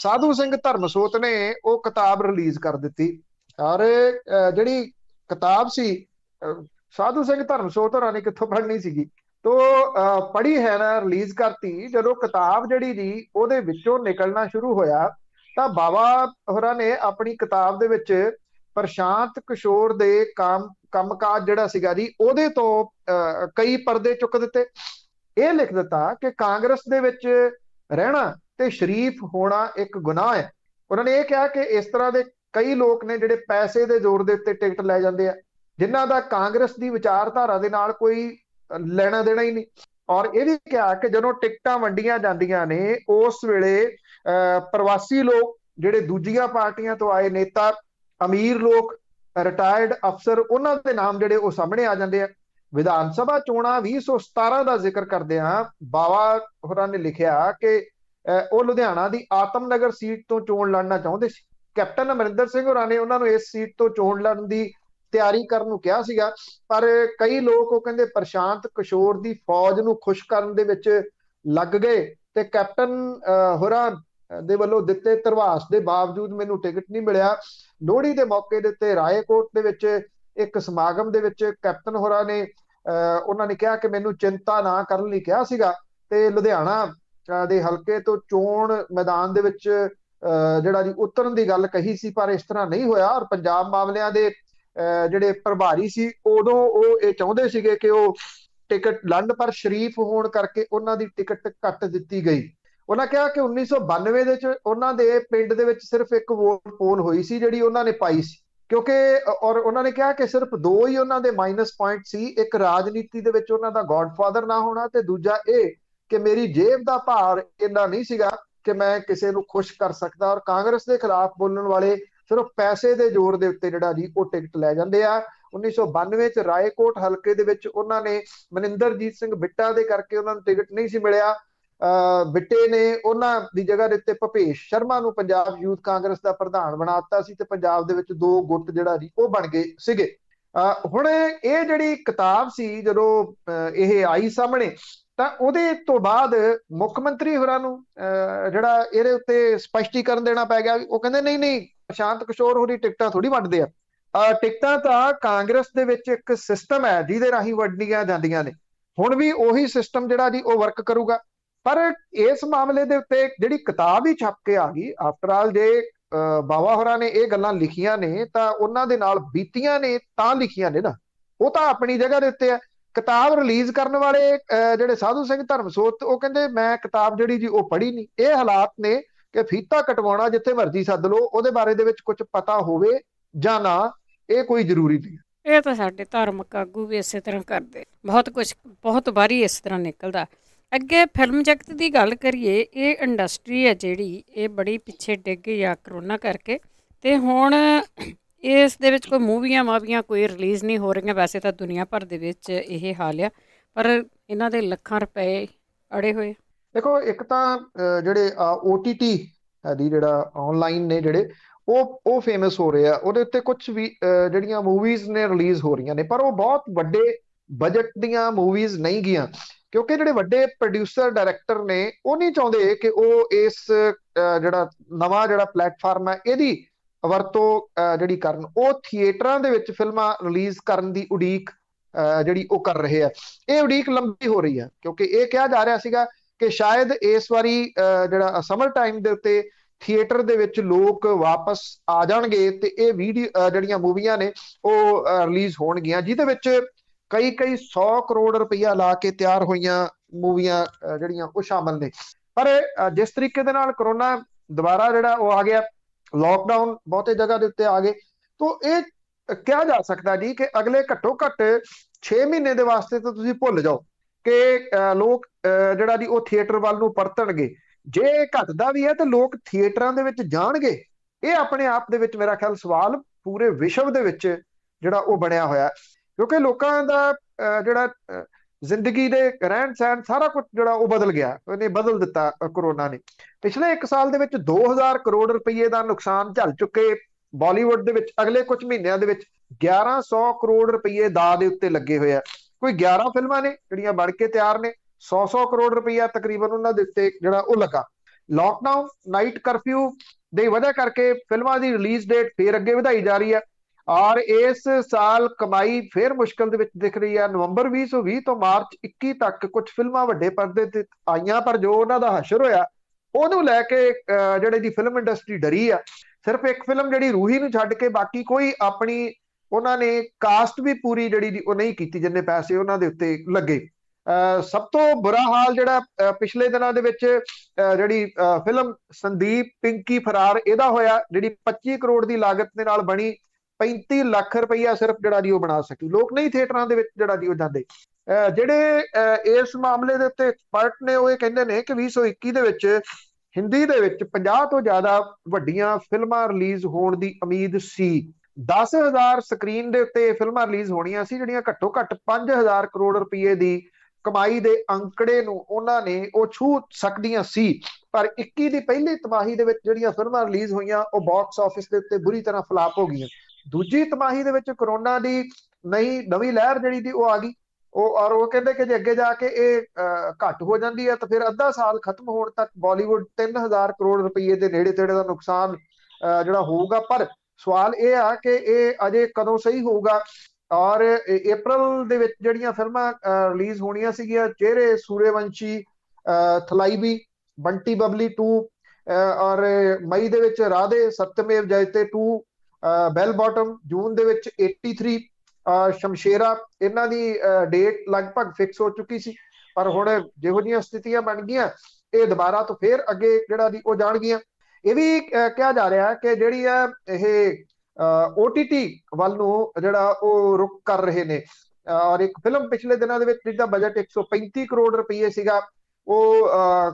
साधु सिंह धर्मसोत ने वो किताब रिलीज कर दी और जिहड़ी किताब सी साधु सिंह धर्मसोत होरां ने कित्थों पढ़नी सीगी, तो पढ़ी है ना, रिलीज करती। जदों किताब जिहड़ी जी उहदे विचों निकलना शुरू होया तां बाबा होरां ने अपनी किताब दे विच प्रशांत किशोर दे कामकाज जिहड़ा सीगा जी उहदे तो कई परदे चुक दिते। ਇਹ ਲਿਖ ਦਿੱਤਾ ਕਿ ਕਾਂਗਰਸ ਦੇ ਵਿੱਚ ਰਹਿਣਾ ਤੇ ਸ਼ਰੀਫ ਹੋਣਾ ਇੱਕ ਗੁਨਾਹ ਹੈ। ਉਹਨਾਂ ਨੇ ਇਹ ਕਿਹਾ ਕਿ ਇਸ ਤਰ੍ਹਾਂ ਦੇ ਕਈ ਲੋਕ ਨੇ ਜਿਹੜੇ ਪੈਸੇ ਦੇ ਜ਼ੋਰ ਦੇ ਉੱਤੇ ਟਿਕਟ ਲੈ ਜਾਂਦੇ ਆ, ਜਿਨ੍ਹਾਂ ਦਾ ਕਾਂਗਰਸ ਦੀ ਵਿਚਾਰਧਾਰਾ ਦੇ ਨਾਲ ਕੋਈ ਲੈਣਾ ਦੇਣਾ ਹੀ ਨਹੀਂ। ਔਰ ਇਹ ਵੀ ਕਿਹਾ ਕਿ ਜਦੋਂ ਟਿਕਟਾਂ ਵੰਡੀਆਂ ਜਾਂਦੀਆਂ ਨੇ ਉਸ ਵੇਲੇ ਪ੍ਰਵਾਸੀ ਲੋਕ, ਜਿਹੜੇ ਦੂਜੀਆਂ ਪਾਰਟੀਆਂ ਤੋਂ ਆਏ ਨੇਤਾ, ਅਮੀਰ ਲੋਕ, ਰਿਟਾਇਰਡ ਅਫਸਰ, ਉਹਨਾਂ ਦੇ ਨਾਮ ਜਿਹੜੇ ਉਹ ਸਾਹਮਣੇ ਆ ਜਾਂਦੇ ਆ। विधान सभा चोणा 2017 का जिक्र करदे हां, बावा होरां ने लिखिया कि वह लुधियाना की आत्मनगर सीट तो चोण लड़ना चाहते सी। कैप्टन अमरिंदर सिंह होरां ने उन्हां नूं इस सीट तो चोण लड़न की तैयारी करन नूं कहा सीगा, पर कई लोग कहिंदे प्रशांत किशोर की फौज नूं खुश करन दे विच लग गए ते कैप्टन होरां दे वल्लों दिते धरवास के बावजूद मैनूं टिकट नहीं मिलिया। लोहड़ी के मौके दे उत्ते रायकोट दे विच एक समागम दे विच कैप्टन होरां ने उन्होंने कहा कि मैनू चिंता ना करने लई कहा सीगा ते लुधियाना दे हलके तो चोण मैदान दे विच जिहड़ा जी उतरन दी गल कही सी, पर इस तरह नहीं होया। और पंजाब मामलियां दे जिहड़े प्रभारी सी उदों ओह इह चाहुंदे सीगे कि ओह टिकट लंड, पर शरीफ होण करके उन्हां दी टिकट कट दित्ती गई। उन्हां कहा कि 1992 दे विच उन्हां दे पिंड दे विच सिर्फ एक वोट पोल होई सी जिहड़ी उन्हां ने पाई सी, क्योंकि और उन्होंने कहा कि सिर्फ दो ही उन्होंने माइनस पॉइंट सी, एक राजनीति दे विच उन्हां दा गॉडफादर ना होना ते दूजा ये कि मेरी जेब दा भार इन्ना नहीं सीगा कि मैं किसी नूं खुश कर सकदा। और कांग्रेस के खिलाफ बोलण वाले सिर्फ पैसे दे जोर दे उत्ते जिहड़ा जी वो टिकट लै जांदे आ। 1992 च रायकोट हलके दे विच उन्हां ने मनिंदरजीत सिंह बिट्टा दे करके उन्हां नूं टिकट नहीं सी मिलिया। बिट्टे ने उन्हां दी जगह दे उत्ते भपेश शर्मा नूं पंजाब यूथ कांग्रेस दा प्रधान बना दित्ता सी ते पंजाब दे विच दो गुट जिहड़ा जी ओह बण गए सीगे। हुण इह जिहड़ी किताब सी जदों इह आई सामणे तां उहदे तो बाद मुख मंत्री होरां नूं जिहड़ा इहदे उत्ते स्पष्टीकरण देना पै गया। ओह कहिंदे नहीं नहीं, प्रशांत किशोर होरी टिकटां थोड़ी वंडदे आ, टिकटां तां कांग्रेस दे विच एक सिस्टम है जिहदे राहीं वंडीਆਂ ਜਾਂਦੀਆਂ ਨੇ। हुण भी ਉਹੀ सिस्टम जिहड़ा जी ओह वर्क करूगा। पर इस मामले दे उत्ते जिहड़ी किताब ही छप के आ गई, आफ्टरऑल जे बावा होरां ने ये गल्लां लिखियां ने तां उन्हां दे नाल बीतियां ने तां लिखियां ने ना, वो तो अपनी जगह दे उत्ते है। किताब रिलीज करन वाले जिहड़े साधु सिंह धर्मसोत वो कहंदे मैं किताब जिहड़ी जी वो पढ़ी नहीं। ये हालात ने कि फीता कटवाना जिथे मर्जी सद लो, उहदे बारे दे विच कुछ पता होवे जां ना ये कोई जरूरी नहीं। ये तो साडे धार्मिक आगू भी इस तरह करदे, बहुत कुछ बहुत बारी इस तरह निकलदा। ਅੱਗੇ ਫਿਲਮ ਜਗਤ ਦੀ ਗੱਲ ਕਰੀਏ, ਇਹ ਇੰਡਸਟਰੀ ਹੈ ਜਿਹੜੀ ਇਹ ਬੜੀ ਪਿੱਛੇ ਡਿੱਗ ਗਈ ਆ ਕਰੋਨਾ ਕਰਕੇ, ਅਤੇ ਹੁਣ ਇਸ ਦੇ ਵਿੱਚ ਕੋਈ ਮੂਵੀਆਂ ਮਾਵੀਆਂ ਕੋਈ ਰਿਲੀਜ਼ ਨਹੀਂ ਹੋ ਰਹੀਆਂ। ਵੈਸੇ ਤਾਂ ਦੁਨੀਆ ਭਰ ਦੇ ਵਿੱਚ ਇਹ ਹਾਲ ਆ, ਪਰ ਇਹਨਾਂ ਦੇ ਲੱਖਾਂ ਰੁਪਏ ਅੜੇ ਹੋਏ। ਦੇਖੋ, ਇੱਕ ਤਾਂ ਜਿਹੜੇ OTT ਦੀ ਜਿਹੜਾ ਔਨਲਾਈਨ ਨੇ ਜਿਹੜੇ ਉਹ ਫੇਮਸ ਹੋ ਰਹੇ ਆ, ਉਹਦੇ ਉੱਤੇ ਕੁਛ ਵੀ ਜਿਹੜੀਆਂ ਮੂਵੀਜ਼ ਨੇ ਰਿਲੀਜ਼ ਹੋ ਰਹੀਆਂ ਨੇ, ਪਰ ਉਹ ਬਹੁਤ ਵੱਡੇ ਬਜਟ ਦੀਆਂ ਮੂਵੀਜ਼ ਨਹੀਂ ਗੀਆਂ, क्योंकि जिहड़े वड्डे प्रोड्यूसर डायरैक्टर ने वो नहीं चाहते कि वह इस जिहड़ा नवा जिहड़ा प्लेटफॉर्म है इहदी वरतों जिहड़ी करन, वो थिएटरां दे विच फिल्मां रिलीज़ करन दी उड़ीक जिहड़ी वो कर रहे हैं। ये उड़ीक लंबी हो रही है, क्योंकि ये कहा जा रहा सीगा कि शायद इस वारी जिहड़ा समर टाइम दे उत्ते थिएटर दे विच लोग वापस आ जाणगे ते ये वीडियो जिहड़ियां मूवीआं ने वह रिलीज़ होणगीआं, जिहदे विच कई कई 100 करोड़ रुपया ला के तैयार हुई मूवियां जड़ियां वो शामिल ने। पर जिस तरीके दे नाल करोना दोबारा जिहड़ा वो आ गया, लॉकडाउन बहुते जगह दे उत्ते आ गए, तो ये कहा जा सकता जी कि अगले घट्टो घट्ट 6 महीने दे वास्ते तो तुसीं भुल जाओ कि लोग जिहड़ा जी वो थिएटर वाल नूं परतणगे। जे घटदा भी है तो लोग थिएटरां दे विच जाणगे, ये अपने आप दे विच मेरा ख्याल सवाल पूरे विश्व दे विच जिहड़ा ओ बणिया होया, क्योंकि लोकां दा जिहड़ा जिंदगी दे रहन सहन सारा कुछ जिहड़ा ओ बदल गया, इहने बदल दिता कोरोना ने। पिछले एक साल दे विच 2000 करोड़ रुपये का नुकसान झल चुके बॉलीवुड दे विच, अगले कुछ महीनों दे विच 1100 करोड़ रुपये दाऽ दे उत्ते लगे होए आ। कोई 11 फिल्मां ने जिहड़ियां बण के तैयार ने, 100-100 करोड़ रुपया तकरीबन उन्होंने दिते जिहड़ा ओ लगा। लॉकडाउन, नाइट करफ्यू दी वजह करके फिल्मां दी रिलीज डेट फिर अगे वधाई जा रही है और इस साल कमाई फिर मुश्किल दे विच दिख रही है। नवंबर 2020 तो मार्च 21 तक कुछ फिल्मां वड्डे पर्दे ते आईयां, पर जो उन्हां दा हशर होया उहनूं लै के जिहड़ी दी फिल्म इंडस्ट्री डरी आ। सिर्फ एक फिल्म जिहड़ी रूही नूं छड्ड के बाकी कोई अपनी उन्हां ने कास्ट भी पूरी जिहड़ी ओ नहीं कीती जिन्ने पैसे उन्हां दे उत्ते लगे। सब तो बुरा हाल जिहड़ा पिछले दिनां दे विच जिहड़ी फिल्म संदीप पिंकी फरार इहदा होया, जिहड़ी 25 करोड़ दी लागत दे नाल बणी, 35 ਲੱਖ रुपया सिर्फ जिहड़ा जी बना सकी। लोग नहीं थिएटरां दे विच जिहड़ा जी जांदे। जिहड़े इस मामले दे उत्ते एक्सपर्ट ने ओह कहंदे ने कि 2021 दे विच हिंदी दे विच 50 तो ज़्यादा वड्डीआं फिल्मां रिलीज़ होण दी उम्मीद सी। 10,000 स्क्रीन दे उत्ते फिल्मां रिलीज़ होणीआं सी जिहड़ियां घट्टो घट्ट 5,000 करोड़ रुपये दी कमाई दे अंकड़े नूं उन्हां ने ओह छू सकदियां सी, पर 21 दी पहली तिमाही दे विच जिहड़ियां फिल्मां रिलीज़ होईआं ओह बॉक्स आफिस दे उत्ते बुरी तरह फ्लॉप हो गईआं। दूजी तिमाही दे विच कोरोना दी नवीं लहर जिहड़ी दी ओह आ गई, ओह और ओह कहंदे कि जे अगे जा के इह घट हो जांदी है तां फिर अद्धा साल खत्म होण तक बॉलीवुड 3,000 करोड़ रुपये दे नेड़े तेड़े दा नुकसान जिहड़ा होऊगा। पर सवाल यह आ कि इह अजे कदों सही होऊगा और अप्रैल दे विच जड़ियां फिल्मां रिलीज होणियां सीगियां, चेहरे सूर्यवंशी, थलाईवी, बंटी बबली 2 और मई दे विच राधे सत्यमेव जयते 2, बैल बॉटम, जून दे विच 83 शमशेरा, इन्हां दी डेट लगभग फिक्स हो चुकी सी पर हुण जिहो जिहियां स्थितियां बण गईयां इह दुबारा तो फिर अगे जिहड़ा दी ओ जाण गईयां। इह वी कहा जा रिहा कि जिहड़ी आ इह OTT ਵੱਲ ਨੂੰ ਜਿਹੜਾ ਉਹ ਰੁਕ ਕਰ ਰਹੇ ਨੇ। ਔਰ ਇੱਕ ਫਿਲਮ ਪਿਛਲੇ ਦਿਨਾਂ ਦੇ ਵਿੱਚ ਜਿਹਦਾ ਬਜਟ 135 ਕਰੋੜ ਰੁਪਏ ਸੀਗਾ ਉਹ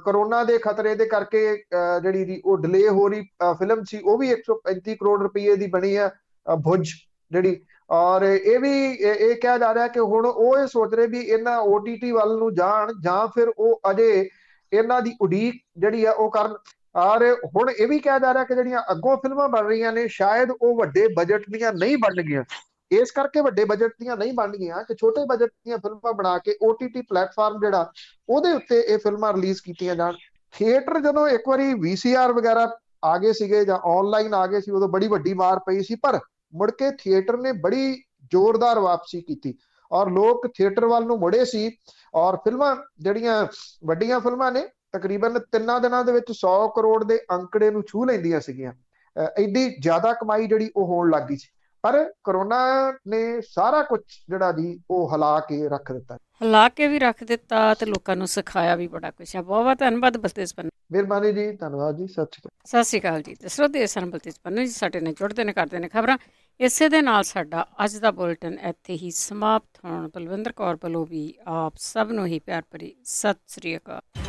ਕਰੋਨਾ ਦੇ ਖਤਰੇ ਦੇ ਕਰਕੇ ਜਿਹੜੀ ਦੀ ਉਹ ਡਿਲੇ ਹੋ ਰਹੀ ਫਿਲਮ ਸੀ, ਉਹ ਵੀ 135 ਕਰੋੜ ਰੁਪਏ ਦੀ ਬਣੀ ਆ ਭੁਜ ਜਿਹੜੀ। ਔਰ ਇਹ ਵੀ ਇਹ ਕਿਹਾ ਜਾ ਰਿਹਾ ਕਿ ਹੁਣ ਉਹ ਇਹ ਸੋਚ ਰਹੇ ਵੀ ਇਹਨਾਂ OTT ਵੱਲ ਨੂੰ ਜਾਣ ਜਾਂ ਫਿਰ ਉਹ ਅਜੇ ਇਹਨਾਂ ਦੀ ਉਡੀਕ ਜਿਹੜੀ ਆ ਉਹ ਕਰਨ। और हुण यह भी कहा जा रहा है कि जिहड़ियां अगों फिल्मां बन रही ने शायद वो वड्डे बजट दीयां नहीं बन गईयां, इस करके वड्डे बजट दीयां नहीं बन गईयां कि छोटे बजट दीयां फिल्मां बना के OTT प्लेटफार्म जिहड़ा उहदे उत्ते इह फिल्मां रिलीज़ कीतीयां जाण। थिएटर जदों एक वारी VCR वगैरह आ गए सीगे जां ऑनलाइन आ गए सी उदों बड़ी वड्डी मार पई सी, पर मुड़ के थिएटर ने बड़ी जोरदार वापसी कीती और लोग थिएटर वल नूं मुड़े सी। और फिल्मां जिहड़ियां वड्डियां फिल्मां ने तकरीबन 3 दिनों दे विच 100 करोड़ दे अंकड़े नूं छू लैंदियां सीगियां, एडी ज़्यादा कमाई जिहड़ी ओह होण लग गई सी। पर कोरोना ने सारा कुछ जिहड़ा जी ओह हिला के भी रख दिता ते लोकां नूं सिखाया भी बड़ा कुछ है। बहुत बहुत धन्नवाद बलतेज पन्नू, मेहरबानी जी, धन्नवाद जी, सत श्री अकाल जी। ते श्रोते सन बलतेज पन्नू जी साडे नाल जुड़दे ने, करदे ने खबरां। इसे दे नाल साडा अज दा बुलेटिन इत्थे ही समाप्त होण। बलविंदर कौर वलों भी आप सब नूं ही प्यार भरी सत श्री अकाल।